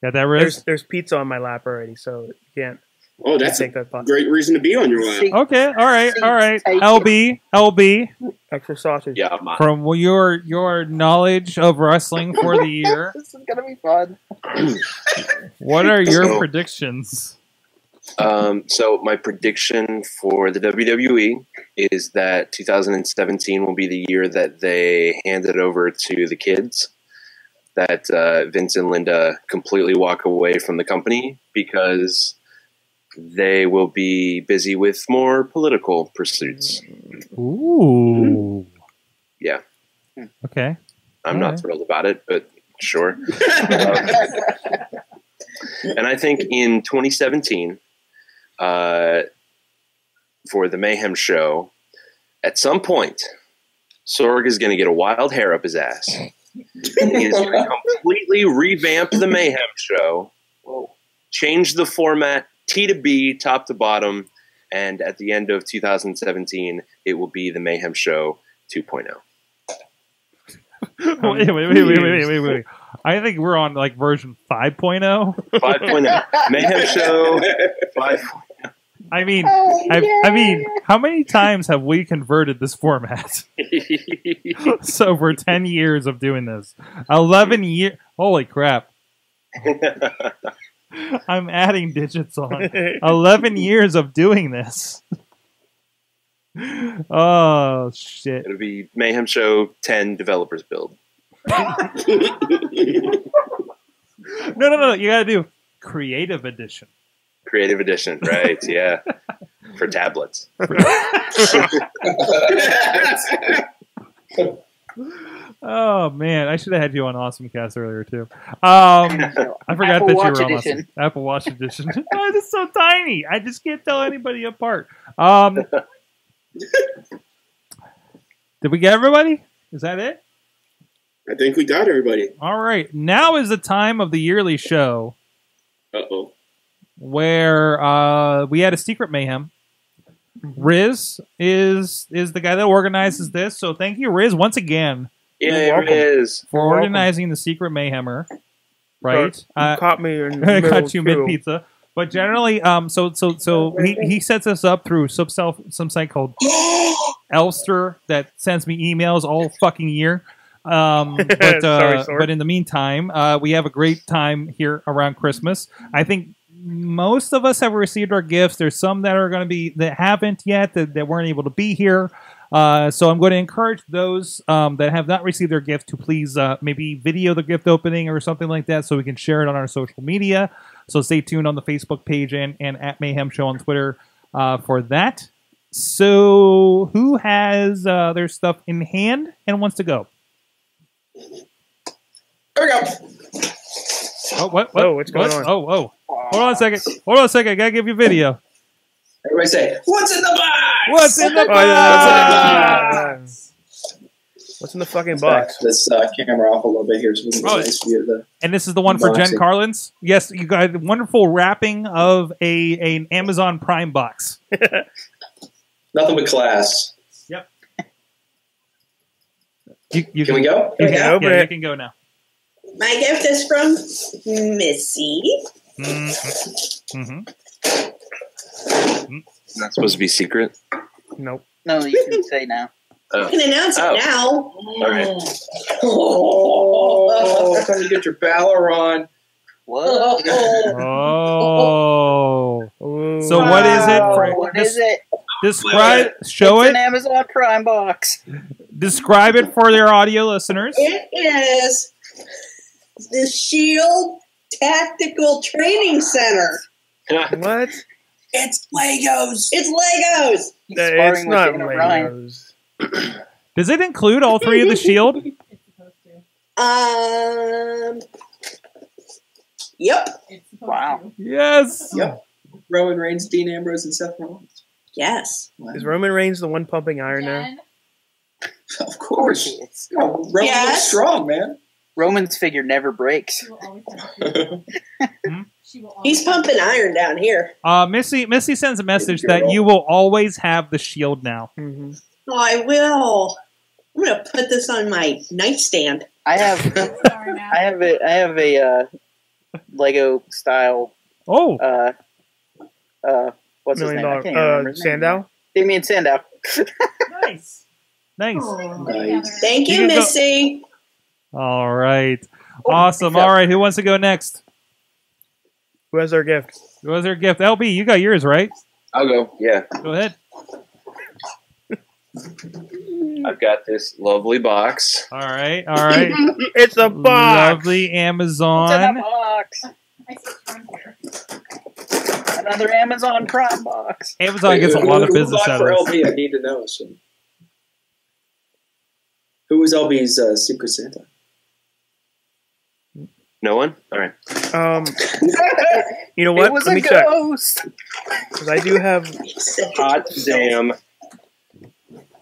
Got that, Riz? There's pizza on my lap already, so you can't... Oh, that's a great reason to be on your lap. Okay, all right. LB. Extra sausage. Yeah, mine. From your knowledge of wrestling for the year. This is gonna be fun. What are your predictions? So my prediction for the WWE is that 2017 will be the year that they hand it over to the kids. That Vince and Linda completely walk away from the company because they will be busy with more political pursuits. Ooh. Yeah. Okay. I'm not thrilled about it, but sure. And I think in 2017, for the Mayhem Show, at some point, Sorg is going to get a wild hair up his ass. He is going to completely revamp the Mayhem Show, change the format, T to B, top to bottom, and at the end of 2017, it will be the Mayhem Show 2.0. Wait. I think we're on version 5.0. 5.0. Mayhem Show 5.0. I mean, how many times have we converted this format? So for 10 years of doing this. 11 years. Holy crap. I'm adding digits on. 11 years of doing this. Oh, shit. It'll be Mayhem Show 10 developers build. No. You gotta do Creative Edition. Creative Edition, right? Yeah. For tablets. Oh, man. I should have had you on AwesomeCast earlier, too. I forgot that you were on Awesome. Apple Watch Edition. Oh, it's so tiny. I just can't tell anybody apart. Did we get everybody? Is that it? I think we got everybody. All right. Now is the time of the yearly show. Uh-oh. Where we had a secret mayhem. Riz is the guy that organizes this. So thank you, Riz, once again. Yeah, Riz. For organizing the secret mayhemer. Right? Caught me in the middle. Caught you mid-pizza. But generally, so he sets us up through some site called Elster that sends me emails all fucking year. But in the meantime, we have a great time here around Christmas. I think most of us have received our gifts. There's some that are going to be that haven't yet, that weren't able to be here. So I'm going to encourage those that have not received their gift to please maybe video the gift opening or something like that, so we can share it on our social media. So stay tuned on the Facebook page and at Mayhem Show on Twitter for that. So who has their stuff in hand and wants to go? There we go. Oh, what? Oh, what's going on? Oh, whoa. Hold on a second. I gotta give you video. Everybody say, "What's in the box? What's in the box? What's in the fucking box?" This camera off a little bit here, so we can get a nice view of the. And this is the one for Jen Carlins. Yes, you got a wonderful wrapping of an Amazon Prime box. Nothing but class. Yep. You can we go? You can open it. You can go now. My gift is from Missy. It's not supposed to be secret? Nope. No, you can say now. You can announce it now. All right. Oh, that's how you get your Balor on. Whoa. Oh. So what is it, Frank? What is it? Describe it. Show it. It's an Amazon Prime box. Describe it for their audio listeners. It is the Shield Tactical Training Center. What? It's Legos. It's Legos. It's not Legos. Does it include all three of the Shield? Yep. Wow. Yes. Yep. Roman Reigns, Dean Ambrose, and Seth Rollins. Yes. Is Roman Reigns the one pumping iron now? Of course. Oh, Roman looks strong, man. Roman's figure never breaks. He's pumping iron down here. Missy sends a message that you will always have the Shield now. Mm-hmm. Oh, I will. I'm gonna put this on my nightstand. I have a Lego style. Oh. What's his name? I can't remember his name. Sandow. Damien Sandow. Nice. Thank you, Missy. All right. Awesome. All right. Who wants to go next? Who has their gift? LB, you got yours, right? I'll go. Yeah. Go ahead. I've got this lovely box. All right. All right. It's a box. Lovely Amazon. It's in the box. Another Amazon Prime box. Amazon gets a lot of business out of this. LB, I need to know. So. Who was LB's Secret Santa? No one? All right. You know what? It was Let me check. Because I do have... Hot damn.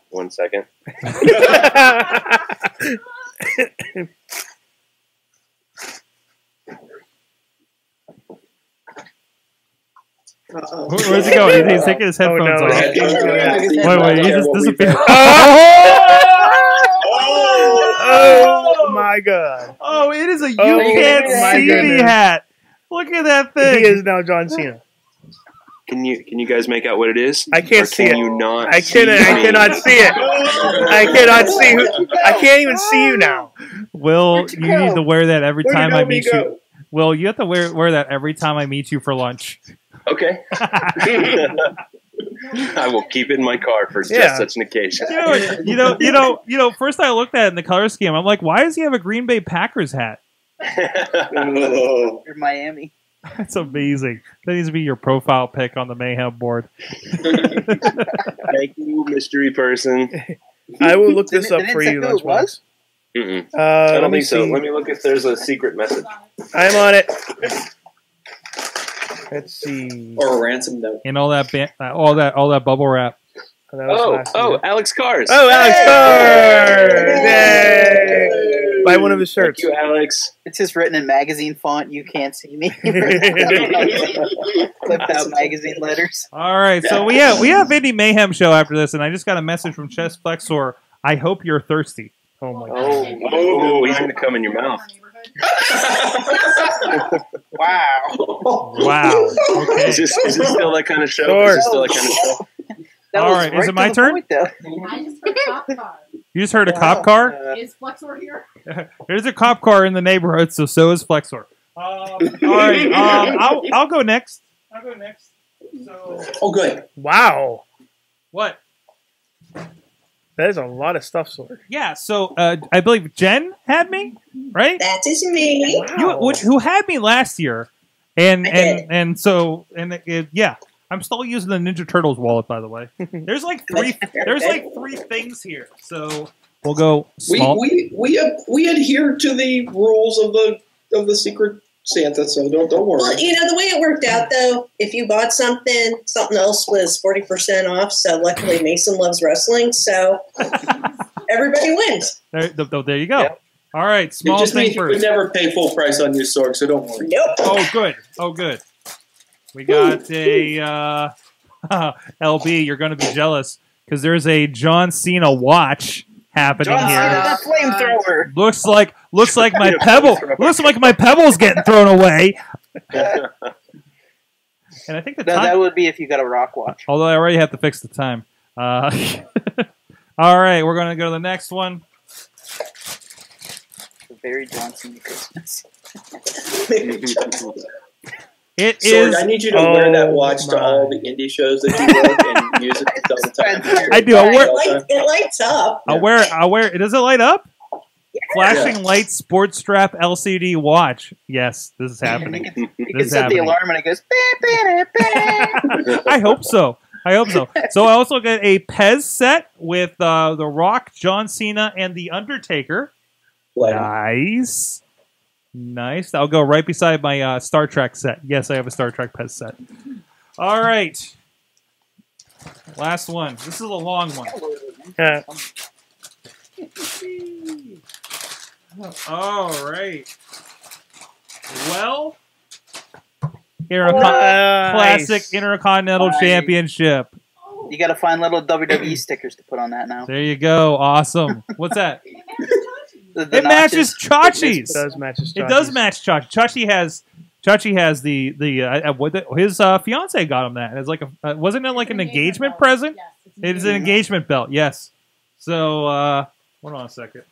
One second. Where's he going? He's taking his headphones off. Wait, he just disappeared. Oh my God. Oh, it is a you can't see me hat. Look at that thing. He is now John Cena. Can you guys make out what it is? I can't see it. I cannot see it. I cannot see who, I can't even see you now. Will, you need to wear that every time I meet you. Will, you have to wear that every time I meet you for lunch. Okay. I will keep it in my car for just such an occasion. You know, first I looked at it in the color scheme. I'm like, why does he have a Green Bay Packers hat? You're Miami. That's amazing. That needs to be your profile pic on the Mayhem board. Thank you, mystery person. I will look this up for you. I don't think so. Let me look if there's a secret message. I'm on it. Let's see. Or a ransom note. And all that bubble wrap. Oh, Alex Cars. Oh, Alex Cars! Yay! Buy one of his shirts. Thank you, Alex. It's just written in magazine font. You can't see me. Clipped out magazine letters. All right, so we have Indie Mayhem Show after this, and I just got a message from Chess Flexor. I hope you're thirsty. Oh my God! Oh, he's gonna come in your mouth. Wow! Wow! Okay. Is this still that kind of show? Sure. Is this still that kind of show? All right, is it my turn? I just heard a cop car. You just heard a cop car? Is Flexor here? There's a cop car in the neighborhood, so is Flexor. All right, I'll go next. I'll go next. So. Oh, good. Wow. What? That is a lot of stuff, Sorg. Yeah, so I believe Jen had me, right? That is me. Wow. Who had me last year, and so I'm still using the Ninja Turtles wallet, by the way. There's like three things here, so we'll go. Small. We adhere to the rules of the Secret Santa, so don't worry. Well, you know the way it worked out though. If you bought something else was 40% off. So luckily, Mason loves wrestling, so everybody wins. There you go. Yep. All right, small thing first. We never pay full price on your Sorg, so don't worry. Nope. Oh, good. Oh, good. We got LB. You're going to be jealous because there's a John Cena watch happening here. Flamethrower. Looks like my pebble. Looks like my pebble's getting thrown away. And I think the time, that would be if you got a rock watch. Although I already have to fix the time. All right, we're gonna go to the next one. The Barry Johnson Christmas. It is. I need you to wear that watch to all the indie shows that you work and use it all the time. I do. I wear it lights up. I wear it. Does it light up? Yeah. Flashing light sports strap LCD watch. Yes, this is happening. You can set the alarm and it goes. I hope so. I hope so. So I also get a Pez set with The Rock, John Cena, and The Undertaker. Wow. Nice. Nice. I'll go right beside my Star Trek set. Yes, I have a Star Trek Pez set. All right. Last one. This is a long one. Yeah. All right. Well, Classic Intercontinental Championship. You got to find little WWE stickers to put on that now. There you go. Awesome. What's that? It matches Chachi's. It does match Chachi's. It does match Chachi. Chachi has his fiance got him that. It's like a wasn't it like an engagement present? Yes, it is an engagement belt. Yes. So hold on a second.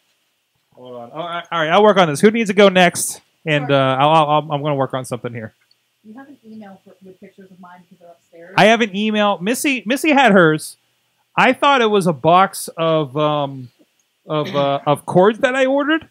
Hold on. All right, I'll work on this. Who needs to go next? And I'm going to work on something here. You have an email with pictures of mine because they're upstairs. I have an email. Missy had hers. I thought it was a box of cords that I ordered,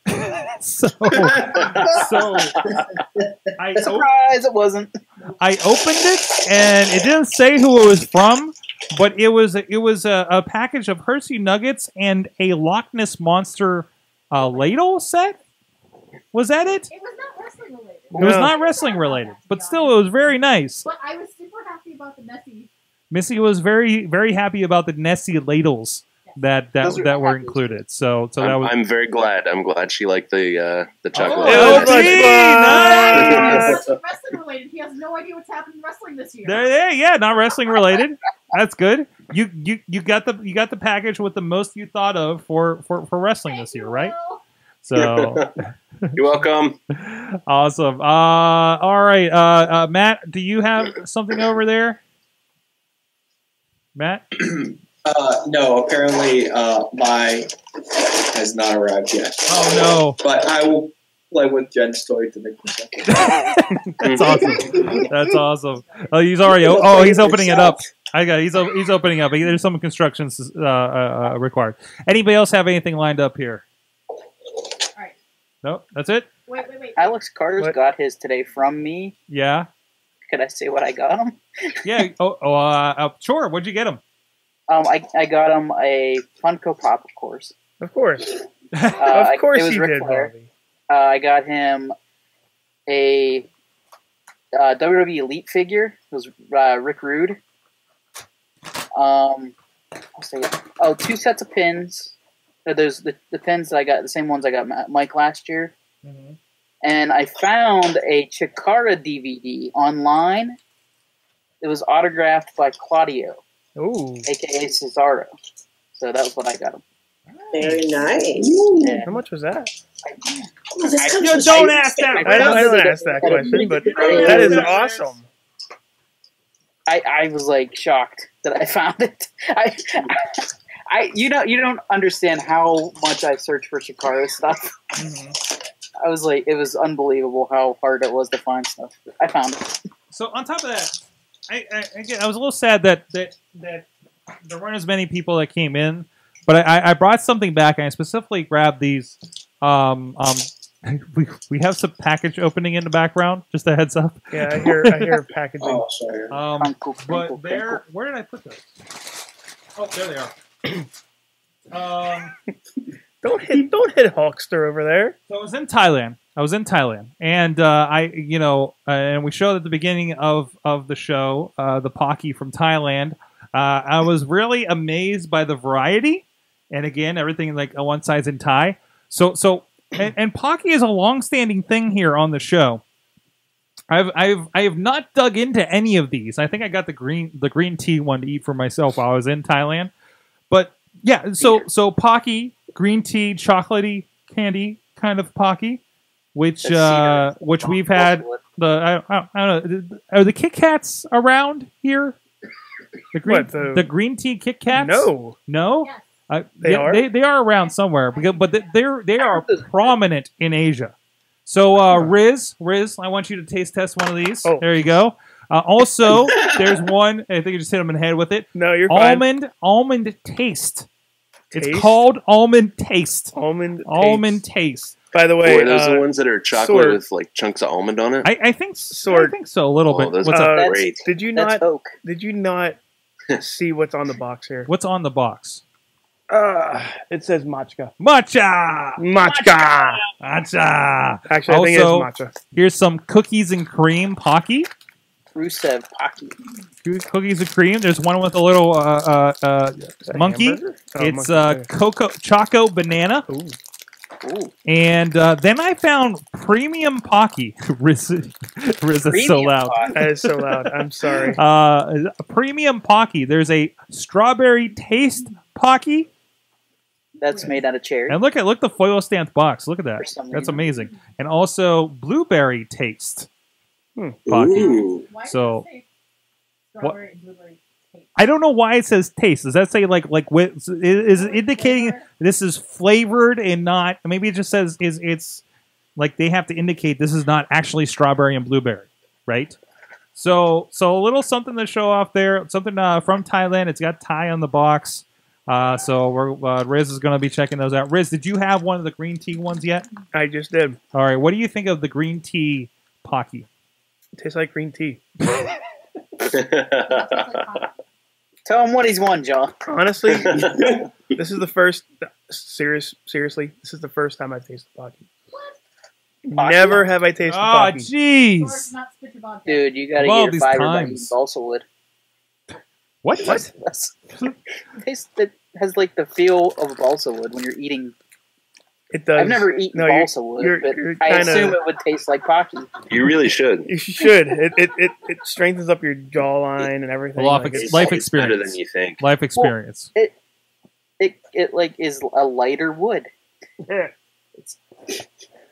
surprise, it wasn't. I opened it and it didn't say who it was from, but it was a package of Hershey nuggets and a Loch Ness monster ladle set. Was that it? It was not wrestling related. No. It was not wrestling related, but still, it was very nice. But I was super happy about the Nessie. Missy was very, very happy about the Nessie ladles. That were included. So that was. I'm very glad. I'm glad she liked the chocolate. Oh, nice. Wrestling related. He has no idea what's happening in wrestling this year. Yeah, not wrestling related. That's good. You got the package with the most you thought of for wrestling this year, right? So you're welcome. Awesome. All right, Matt, do you have something over there, Matt? No, apparently my has not arrived yet. Oh no! But I will I want Jen's story to make me second. That's awesome. That's awesome. Oh, he's already. Oh, he's opening it up. I got. He's opening up. There's some constructions required. Anybody else have anything lined up here? All right. No, that's it. Wait. Alex Carter's got his today from me. Yeah. Could I say what I got him? Yeah. Sure. What'd you get him? I got him a Funko Pop, of course. Of course. Of course he did. I got him a WWE Elite figure. It was Rick Rude. Two sets of pins. There's the pins that I got, the same ones I got Mike last year. Mm-hmm. And I found a Chikara DVD online. It was autographed by Claudio, a.k.a. Cesaro. So that was what I got him. Very nice. Yeah. How much was that? Don't ask that. I don't ask that question, but that is awesome. I was like shocked that I found it. You don't understand how much I searched for Chikara stuff. Mm-hmm. I was like, it was unbelievable how hard it was to find stuff. I found it. So on top of that, I was a little sad that there weren't as many people that came in. But I brought something back, and I specifically grabbed these. We have some package opening in the background. Just a heads up. Yeah, I hear packaging. Oh, sorry. But there, where did I put those? Oh, there they are. Don't hit Hulkster over there. So I was in Thailand, and and we showed at the beginning of the show the Pocky from Thailand. I was really amazed by the variety. And again, everything like a one size in Thai. So Pocky is a long-standing thing here on the show. I have not dug into any of these. I think I got the green tea one to eat for myself while I was in Thailand. But yeah, so Pocky, green tea, chocolatey candy kind of Pocky, which we've had the I don't know, are the Kit Kats around here? The green tea Kit Kats? No. Yeah. They are around somewhere, but they are prominent in Asia. So Riz, I want you to taste test one of these. Oh. There you go. Also, there's one. I think you just hit him in the head with it. No, you're fine. Almond taste. It's called almond taste. Almond taste. By the way, boy, those are the ones that are chocolate with like chunks of almond on it. I think so a little bit. Those are great. Did you not see what's on the box here? What's on the box? It says matcha. Matcha. Actually, I think it's matcha. Here's some cookies and cream Pocky. Rusev Pocky. Cookies and cream. There's one with a little monkey. It's cocoa choco banana. Ooh. And then I found premium Pocky. Riz is so loud. That is so loud. I'm sorry. Premium Pocky. There's a strawberry taste Pocky. That's made out of cherry. And look the foil stamped box. Look at that. That's amazing. And also blueberry taste Pocky. Ooh. So strawberry and blueberry taste. I don't know why it says taste. Does that say like is it indicating this is flavored and not? Maybe it just says it's like they have to indicate this is not actually strawberry and blueberry, right? So a little something to show off there. Something from Thailand. It's got Thai on the box. So Riz is going to be checking those out. Riz, did you have one of the green tea ones yet? I just did. All right. What do you think of the green tea Pocky? It tastes like green tea. Tell him what he's won, John. Honestly, this is the first. Seriously, this is the first time I've tasted Pocky. What? Never have I tasted Pocky. Oh, jeez. Dude, you got to get your fiber by eating balsa wood. What? It has like the feel of balsa wood when you're eating. It does. I've never eaten balsa wood, but I assume it would taste like Pocky. You really should. You should. It strengthens up your jawline and everything. Well, life experience. Better than you think. Life experience. Well, it like is a lighter wood. Yeah.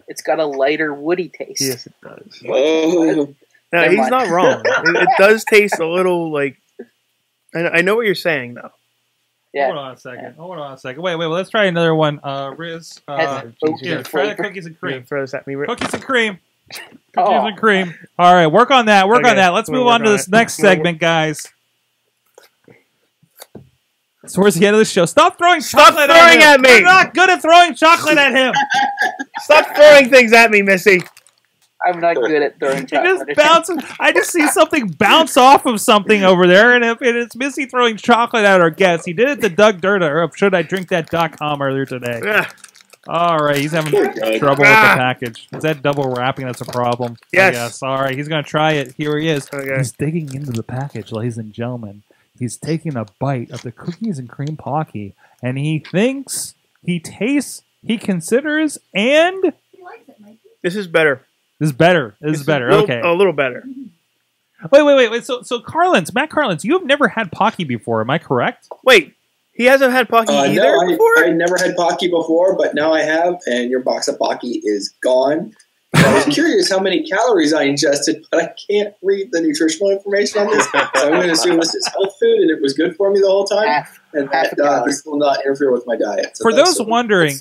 It's got a lighter woody taste. Yes, it does. Whoa. Now he's not wrong. It does taste a little like. I know what you're saying, though. Yeah. Hold on a second. Yeah. Hold on a second. Wait. Well, let's try another one. Riz. Yeah, try the cookies and cream. Throws at me. Cookies and cream. Cookies and cream. All right, work on that. Work on that. Let's move on to this next segment, guys. So where's the end of the show? Stop throwing chocolate at me. I'm not good at throwing chocolate at him. Stop throwing things at me, Missy. I'm not good at throwing chocolate. It just bounces. I just see something bounce off of something over there, and if it's Missy throwing chocolate at our guest. He did it to Doug Durda, or should I drink that .com earlier today. Yeah. All right, he's having trouble with the package. Is that double wrapping? That's a problem. Yes. All right, he's going to try it. Here he is. Okay. He's digging into the package, ladies and gentlemen. He's taking a bite of the cookies and cream Pocky, and he thinks, he tastes, he considers, and... He likes it, Mikey. This is better. This is better. This is better. Okay. A little better. Wait. So Carlins, Matt Carlins, you have never had Pocky before, am I correct? Wait. He hasn't had Pocky either before? I never had Pocky before, but now I have, and your box of Pocky is gone. I was curious how many calories I ingested, but I can't read the nutritional information on this, so I'm going to assume this is health food, and it was good for me the whole time, and that this will not interfere with my diet. So for those wondering,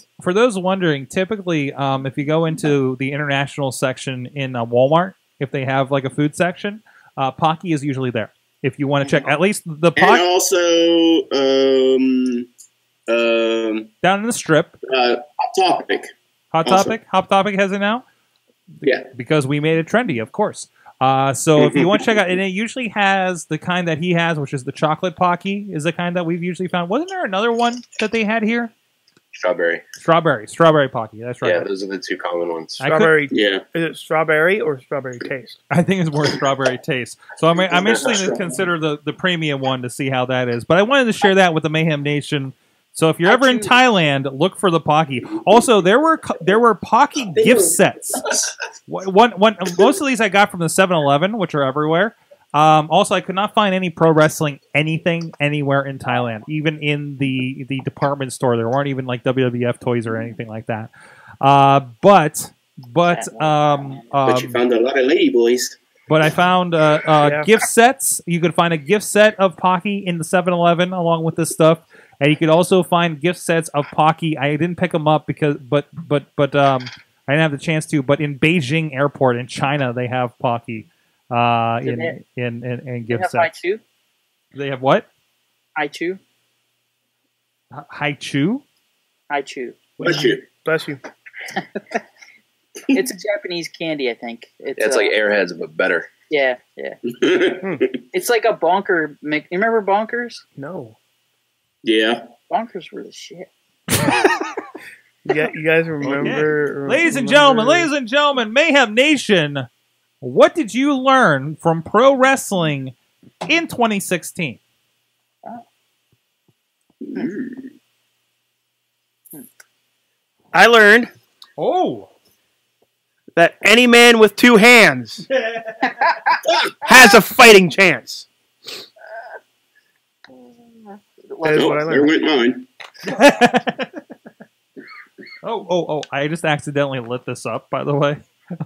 typically, if you go into the international section in Walmart, if they have like a food section, Pocky is usually there. If you want to check, at least the Pocky. And also, down in the strip. Hot Topic has it now. Yeah, because we made it trendy, of course. So if you want to check out, and it usually has the kind that he has, which is the chocolate Pocky, is the kind that we've usually found. Wasn't there another one that they had here? Strawberry Pocky. That's right. Yeah, those are the two common ones. Strawberry. Yeah. Is it strawberry or strawberry taste? I think it's more strawberry taste. So I'm interested to consider the premium one to see how that is. But I wanted to share that with the Mayhem Nation. So if you're ever in Thailand, look for the Pocky. Also, there were Pocky gift sets. Most of these I got from the 7-Eleven, which are everywhere. Also, I could not find any pro wrestling anything anywhere in Thailand, even in the department store. There weren't even like WWF toys or anything like that. But you found a lot of ladyboys. But I found gift sets. You could find a gift set of Pocky in the 7-Eleven along with this stuff. And you could also find gift sets of Pocky. I didn't pick them up because, I didn't have the chance to. But in Beijing Airport in China, they have Pocky in gift sets. They have Haichu. They have what? Haichu. Haichu. Haichu. Bless you. It's a Japanese candy, I think. It's like Airheads, but better. Yeah. It's like a bonker. You remember bonkers? No. Yeah. Bonkers were the shit. Yeah, you guys remember? Ladies and gentlemen, Mayhem Nation, what did you learn from pro wrestling in 2016? I learned that any man with two hands has a fighting chance. There went mine. I just accidentally lit this up, by the way.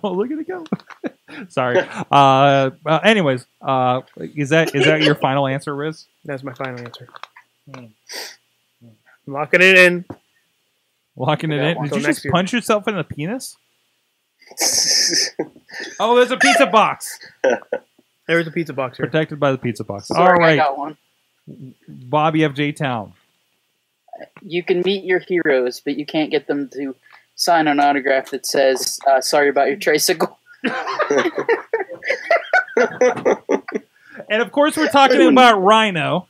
Oh, look at it go. Sorry. Anyways, is that your final answer, Riz? That's my final answer. Locking it in. Locking it in. Did you just punch yourself in the penis? Oh, there's a pizza box. There is a pizza box here. Protected by the pizza box. Sorry, all right. I got one. Bobby FJ Town. You can meet your heroes, but you can't get them to sign an autograph that says, sorry about your tricycle. And of course we're talking about Rhino.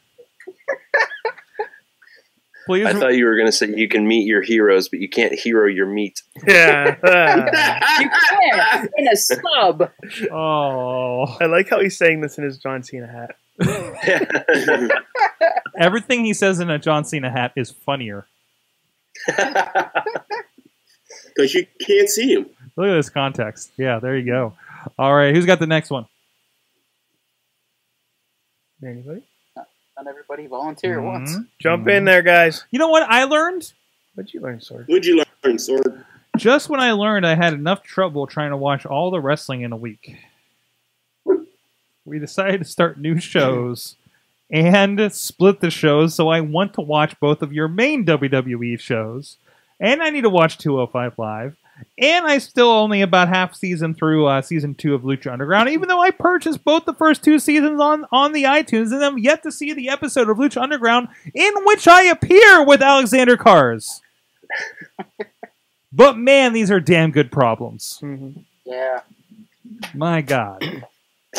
Please. I thought you were going to say you can meet your heroes, but you can't hero your meat. Yeah. You can in a sub. Oh. I like how he's saying this in his John Cena hat. Everything he says in a John Cena hat is funnier because you can't see him. Look at this context. Yeah, there you go. All right, who's got the next one? Anybody? Not everybody volunteer once. Jump in there, guys. You know what I learned? What'd you learn, Sword? Just when I learned I had enough trouble trying to watch all the wrestling in a week, we decided to start new shows and split the shows, so I want to watch both of your main WWE shows, and I need to watch 205 Live, and I'm still only about half season through Season 2 of Lucha Underground, even though I purchased both the first two seasons on the iTunes, and I'm yet to see the episode of Lucha Underground in which I appear with Alexander Kars. But man, these are damn good problems. Mm-hmm. Yeah. My God.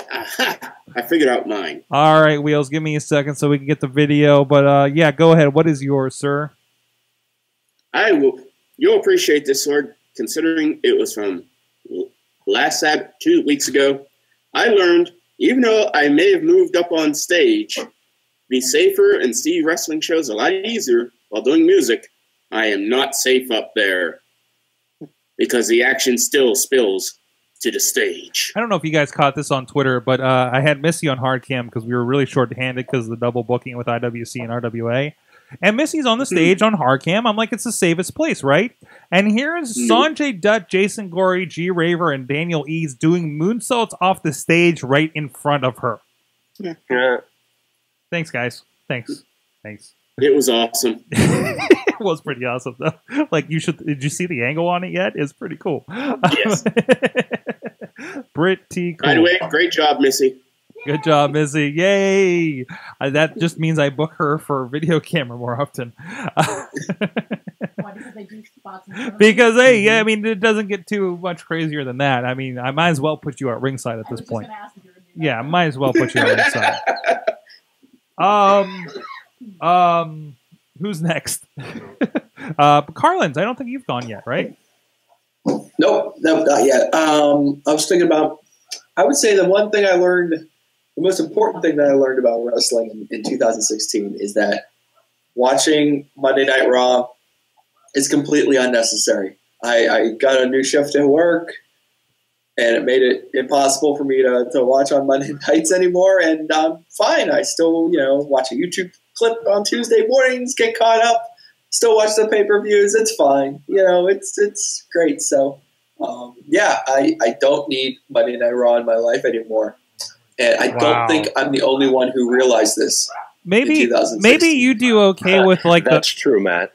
I figured out mine. All right, Wheels, give me a second so we can get the video. But yeah, go ahead. What is yours, sir? I will. You'll appreciate this, Lord, considering it was from last Sabbath, 2 weeks ago. I learned, even though I may have moved up on stage, be safer and see wrestling shows a lot easier while doing music. I am not safe up there because the action still spills to the stage. I don't know if you guys caught this on Twitter, but I had Missy on hard cam because we were really short-handed because of the double booking with IWC and RWA. And Missy's on the stage on hard cam. I'm like, it's the safest place, right? And here is Sanjay Dutt, Jason Gorey, G. Raver, and Daniel Eads doing moonsaults off the stage right in front of her. Yeah. Thanks, guys. Thanks. It was awesome. It was pretty awesome, though. Like, you should. Did you see the angle on it yet? It's pretty cool. Yes. Pretty cool. By the way, great job, Missy. Good job, Missy. Yay. That just means I book her for video camera more often. Why? Because they do spots in front of because, hey, yeah, I mean, it doesn't get too much crazier than that. I mean, I might as well put you at ringside at this point. Yeah, I might as well put you at ringside. Who's next? Carlins, I don't think you've gone yet, right? Nope, not yet. I was thinking about, I would say the one thing I learned, the most important thing that I learned about wrestling in 2016 is that watching Monday Night Raw is completely unnecessary. I got a new shift at work, and it made it impossible for me to watch on Monday nights anymore, and I'm fine. I still, watch a YouTube clip on Tuesday mornings, get caught up, still watch the pay-per-views. It's fine. It's great. So, yeah, I don't need Monday Night Raw in my life anymore. And I don't think I'm the only one who realized this. Maybe you do okay with like that's true, Matt.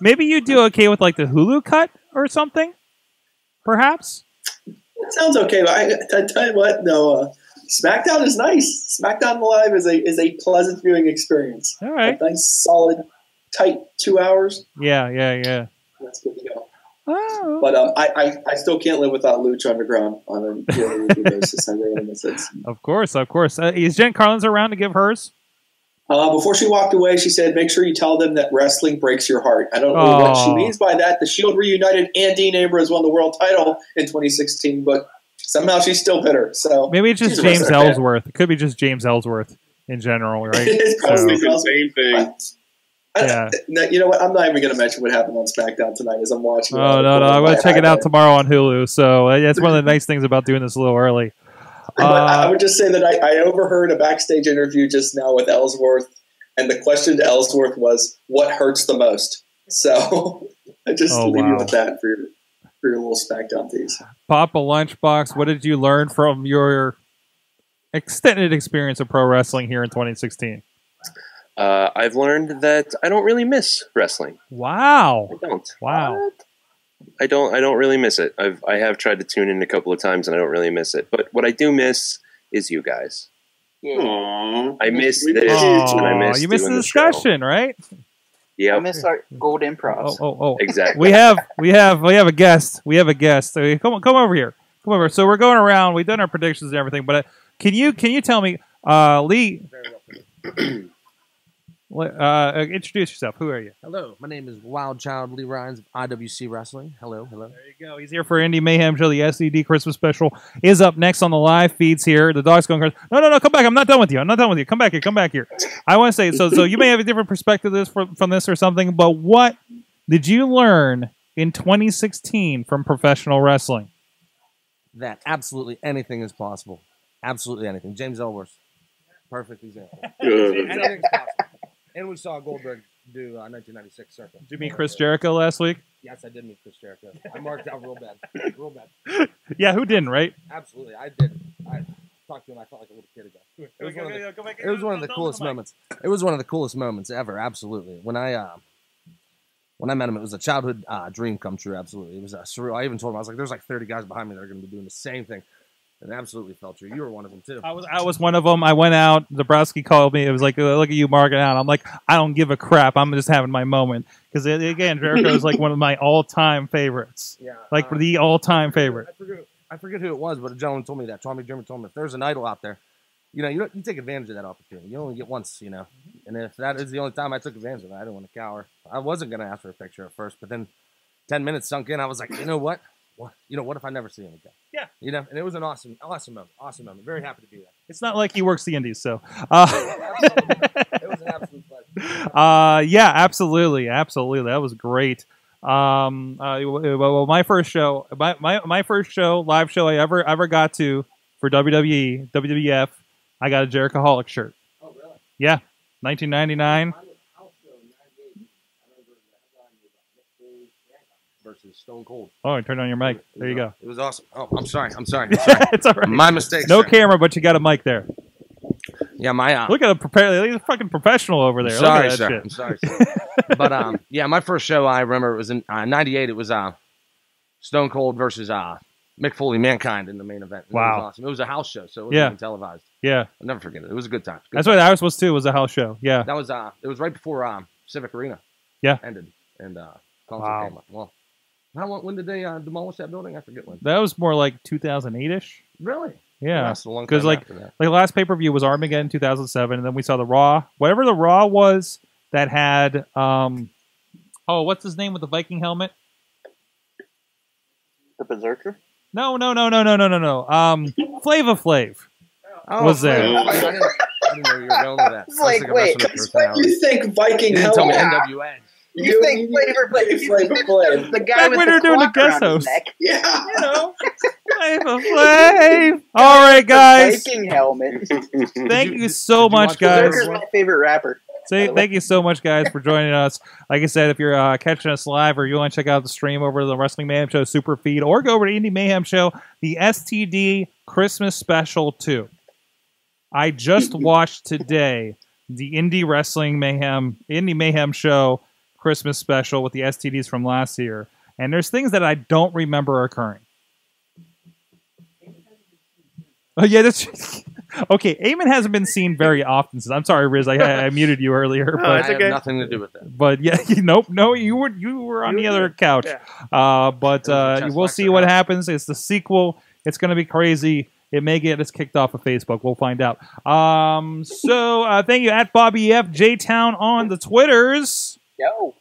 Maybe you do okay with like the Hulu cut or something, perhaps? It sounds okay, but I tell you what, no, SmackDown is nice. SmackDown Live is a pleasant viewing experience. All right. A nice, solid, tight 2 hours. Yeah. That's good to go. Oh. But I still can't live without Lucha Underground on a daily basis. I really miss it. Of course. Is Jen Carlins around to give hers? Before she walked away, she said, make sure you tell them that wrestling breaks your heart. I don't know what she means by that. The Shield reunited and Dean Ambrose won the world title in 2016, but somehow she's still bitter. So maybe it's just James Ellsworth. Fan. It could be just James Ellsworth in general, right? It's probably the same thing. You know what? I'm not even going to mention what happened on SmackDown tonight as I'm watching. Oh, no. I'm going to check it out tomorrow on Hulu. So that's one of the nice things about doing this a little early. I would just say that I overheard a backstage interview just now with Ellsworth, and the question to Ellsworth was, what hurts the most? So I just leave you with that for your little SmackDown tease. Papa Lunchbox, what did you learn from your extended experience of pro wrestling here in 2016? I've learned that I don't really miss wrestling. Wow. I don't. Wow. What? I don't really miss it. I have tried to tune in a couple of times and I don't really miss it. But what I do miss is you guys. Aww. I miss this. Aww. And I miss you miss the discussion, right? Yeah. I miss our gold improv. Oh. Exactly. we have a guest. So come over here. Come over. So we're going around. We've done our predictions and everything, but can you tell me Lee introduce yourself. Who are you? Hello, my name is Wild Child Lee Rhines of IWC Wrestling. Hello. There you go. He's here for Indie Mayhem Show. The SED Christmas special is up next on the live feeds here. The dog's going crazy. No. Come back. I'm not done with you. Come back here. I want to say so. You may have a different perspective from this or something. But what did you learn in 2016 from professional wrestling? That absolutely anything is possible. Absolutely anything. James Ellsworth, perfect example. Anything's possible. And we saw Goldberg do 1996 Circle. Did you meet Chris Jericho last week? Yes, I did meet Chris Jericho. I marked out real bad. Yeah, who didn't, right? Absolutely, I did. I talked to him. I felt like a little kid again. It was one of the coolest moments. It was one of the coolest moments ever. Absolutely. When I met him, it was a childhood dream come true. Absolutely. It was surreal. I even told him, I was like, there's like 30 guys behind me that are going to be doing the same thing. It absolutely felt true. You were one of them, too. I was one of them. I went out. Dabrowski called me. It was like, look at you marking out. I'm like, I don't give a crap. I'm just having my moment. Because, again, Jericho is like one of my all-time favorites. Yeah. Like the all-time favorite. I forget who it was, but a gentleman told me that. Tommy Dreamer told me, if there's an idol out there, you know, you take advantage of that opportunity. You only get once, you know. And if that is the only time I took advantage of it, I didn't want to cower. I wasn't going to ask for a picture at first, but then 10 minutes sunk in. I was like, you know what? What if I never see him again? Yeah. You know, and it was an awesome moment. Awesome moment. Very happy to be there. It's not like he works the Indies, so. It was an absolute pleasure. Yeah, absolutely. Absolutely. That was great. Well, my first live show I ever got to for WWE, WWF, I got a Jerichoholic shirt. Oh, really? Yeah. 1999. Versus Stone Cold. Oh, I turned on your mic. There you go. It was awesome. Oh, I'm sorry. It's all right. My mistake. No camera, but you got a mic there. Yeah, my look at him prepared. He's a fucking professional over there. Sorry, sir. I'm sorry, sir. But yeah, my first show I remember it was in '98. It was Stone Cold versus Mick Foley, Mankind in the main event. And wow, it was awesome. It was a house show, so it wasn't even televised. Yeah, I'll never forget it. It was a good time. That's what I was supposed to. Was a house show. Yeah, that was It was right before Civic Arena. Yeah, ended and concert came up. Well. When did they demolish that building? I forget when. That was more like 2008-ish. Really? Yeah. Because like last pay-per-view was Armageddon 2007, and then we saw the Raw. Whatever the Raw was that had... what's his name with the Viking helmet? The Berserker? No. Flava Flav was there. I didn't know you were going with that. It's like, wait, you think Viking helmet? You didn't tell me NWA. You think Flavor Flav? The guy with the doing the guest host. Yeah. You know, Flavor Flav. All right, guys. Viking helmet. Thank you so much, guys. Berserker's my favorite rapper. Thank you so much, guys, for joining us. Like I said, if you're catching us live or you want to check out the stream over to the Wrestling Mayhem Show Super Feed or go over to Indie Mayhem Show, the STD Christmas Special 2. I just watched today the Indie Mayhem Show Christmas special with the STDs from last year, and there's things that I don't remember occurring. Oh yeah, that's okay. Eamon hasn't been seen very often since. I'm sorry, Riz, I muted you earlier. But I have nothing to do with that. But yeah, nope, no, you were on the other couch. Yeah. We'll see what happens. It's the sequel. It's going to be crazy. It may get us kicked off of Facebook. We'll find out. So thank you at Bobby F J Town on the Twitters. Yo,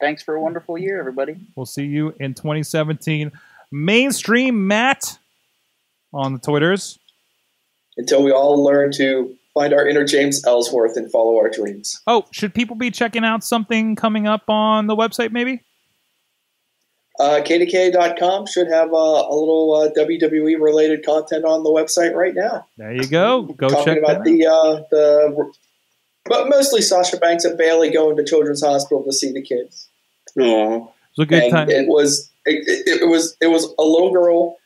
thanks for a wonderful year, everybody. We'll see you in 2017. Mainstream Matt on the Twitters. Until we all learn to find our inner James Ellsworth and follow our dreams. Oh, should people be checking out something coming up on the website, maybe? KDK.com should have a little WWE-related content on the website right now. There you go. Go check that out. Talking about the... But mostly Sasha Banks and Bailey going to Children's Hospital to see the kids. Aww. It was a good time. It was a little girl.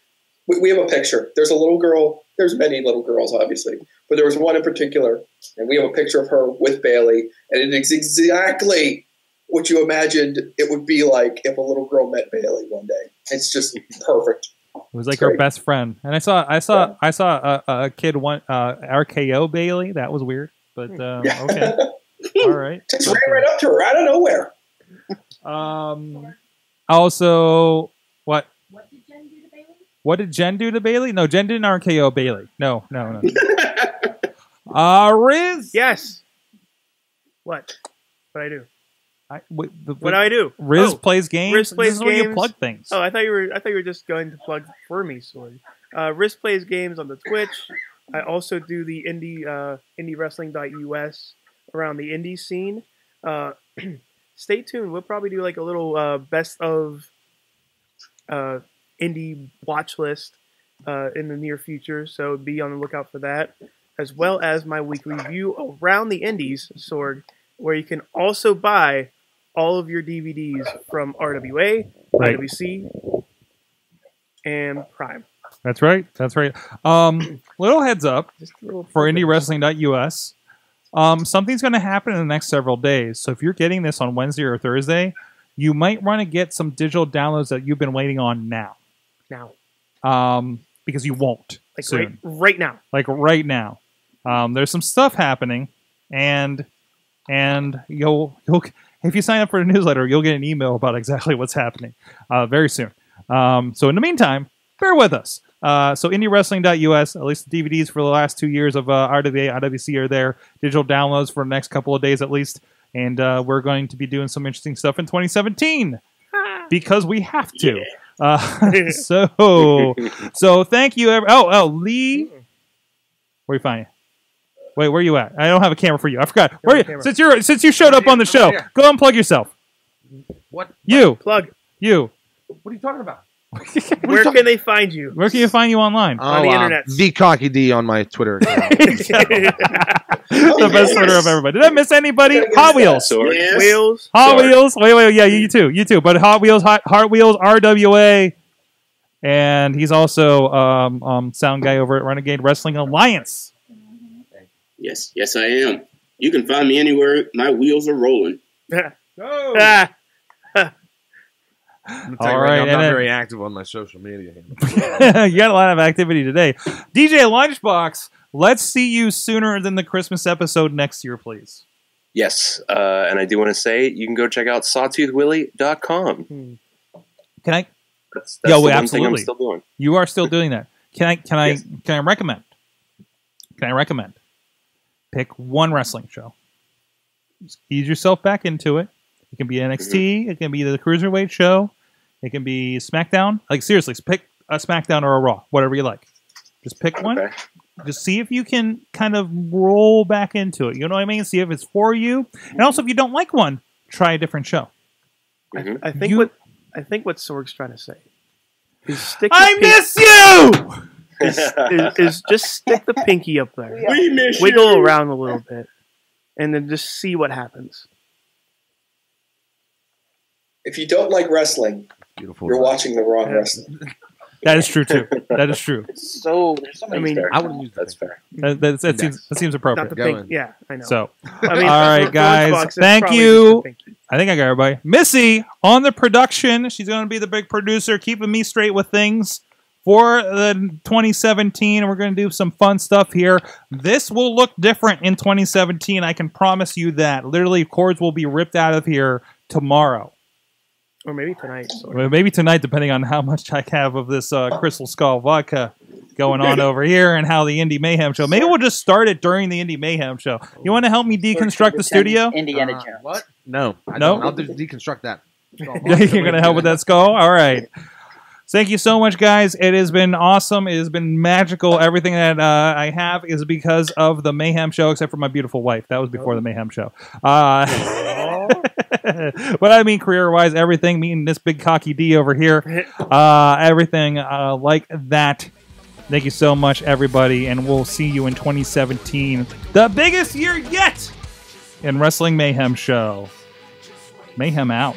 We have a picture. There's a little girl. There's many little girls, obviously. But there was one in particular, and we have a picture of her with Bailey. And it's exactly what you imagined it would be like if a little girl met Bailey one day. It's just perfect. It was like her best friend. And I saw a kid RKO Bailey. That was weird. But okay, all right. Just ran right up to her out of nowhere. Also, what? What did Jen do to Bailey? What did Jen do to Bailey? No, Jen didn't RKO Bailey. No. Riz. Yes. What? What I do? What do I do? Riz plays games. Riz plays games. This is where you plug things. Oh, I thought you were just going to plug for me. Sorry. Riz plays games on the Twitch. I also do the IndieWrestling.us around the indie scene. Stay tuned. We'll probably do like a little best of indie watch list in the near future. So be on the lookout for that, as well as my weekly view around the indies, Sorg, where you can also buy all of your DVDs from RWA, IWC, and Prime. That's right. That's right. Little heads up for IndieWrestling.us. Something's going to happen in the next several days. So if you're getting this on Wednesday or Thursday, you might want to get some digital downloads that you've been waiting on now. Because you won't. Like soon. Right now. Like right now. There's some stuff happening, and you'll if you sign up for the newsletter, you'll get an email about exactly what's happening very soon. So in the meantime, bear with us. So IndieWrestling.us, at least the DVDs for the last 2 years of RWA, IWC are there. Digital downloads for the next couple of days at least. And we're going to be doing some interesting stuff in 2017. Because we have to. Yeah. So thank you. Lee. Where you find you? Wait, where are you at? I don't have a camera for you. I forgot. Where are you? Since you showed up on the show, go unplug yourself. What? You. Plug. You. What are you talking about? Where can they find you? Where can you find you online? Oh, on the internet. The Cocky D on my Twitter. The best Twitter of everybody. Did I miss anybody? Hot Wheels. Yes. Wheels. Hot Wheels. Wait. Yeah, you too. You too. But Hot Wheels, Heart Wheels, RWA. And he's also sound guy over at Renegade Wrestling Alliance. Yes. Yes, I am. You can find me anywhere. My wheels are rolling. Oh. All right, I'm not very active on my social media. You got a lot of activity today. DJ Lunchbox, let's see you sooner than the Christmas episode next year, please. Yes, and I do want to say you can go check out sawtoothwilly.com. Can I? That's the absolutely. One thing I'm still doing. You are still doing that. Can I recommend? Pick one wrestling show. Just ease yourself back into it. It can be NXT. It can be the Cruiserweight show. It can be SmackDown. Like, seriously, pick a SmackDown or a Raw, whatever you like. Just pick one. Okay. Just see if you can kind of roll back into it. You know what I mean? See if it's for you. And also, if you don't like one, try a different show. I think what Sorg's trying to say is stick. I miss you. Is just stick the pinky up there. We miss Wiggle you. Around a little bit, and then just see what happens. If you don't like wrestling, you're watching the wrong wrestling. That is true too. That is true. So there's so many. I mean, I would use that's fair. That seems appropriate. Yeah, I know. So, I mean, all right, guys. Thank you. I think I got everybody. Missy on the production. She's going to be the big producer, keeping me straight with things for the 2017. And we're going to do some fun stuff here. This will look different in 2017. I can promise you that. Literally, cords will be ripped out of here tomorrow. Or maybe tonight. Well, maybe tonight, depending on how much I have of this Crystal Skull vodka going on over here and how the Indie Mayhem Show. Maybe we'll just start it during the Indie Mayhem Show. You want to help me deconstruct the studio? Indiana Jones. What? No. No? I'll just deconstruct that. You're going to help with that skull? All right. Thank you so much, guys. It has been awesome. It has been magical. Everything that I have is because of the Mayhem Show, except for my beautiful wife. That was before the Mayhem Show. But I mean career-wise, everything, meeting this big cocky D over here, everything like that. Thank you so much, everybody, and we'll see you in 2017. The biggest year yet in Wrestling Mayhem Show. Mayhem out.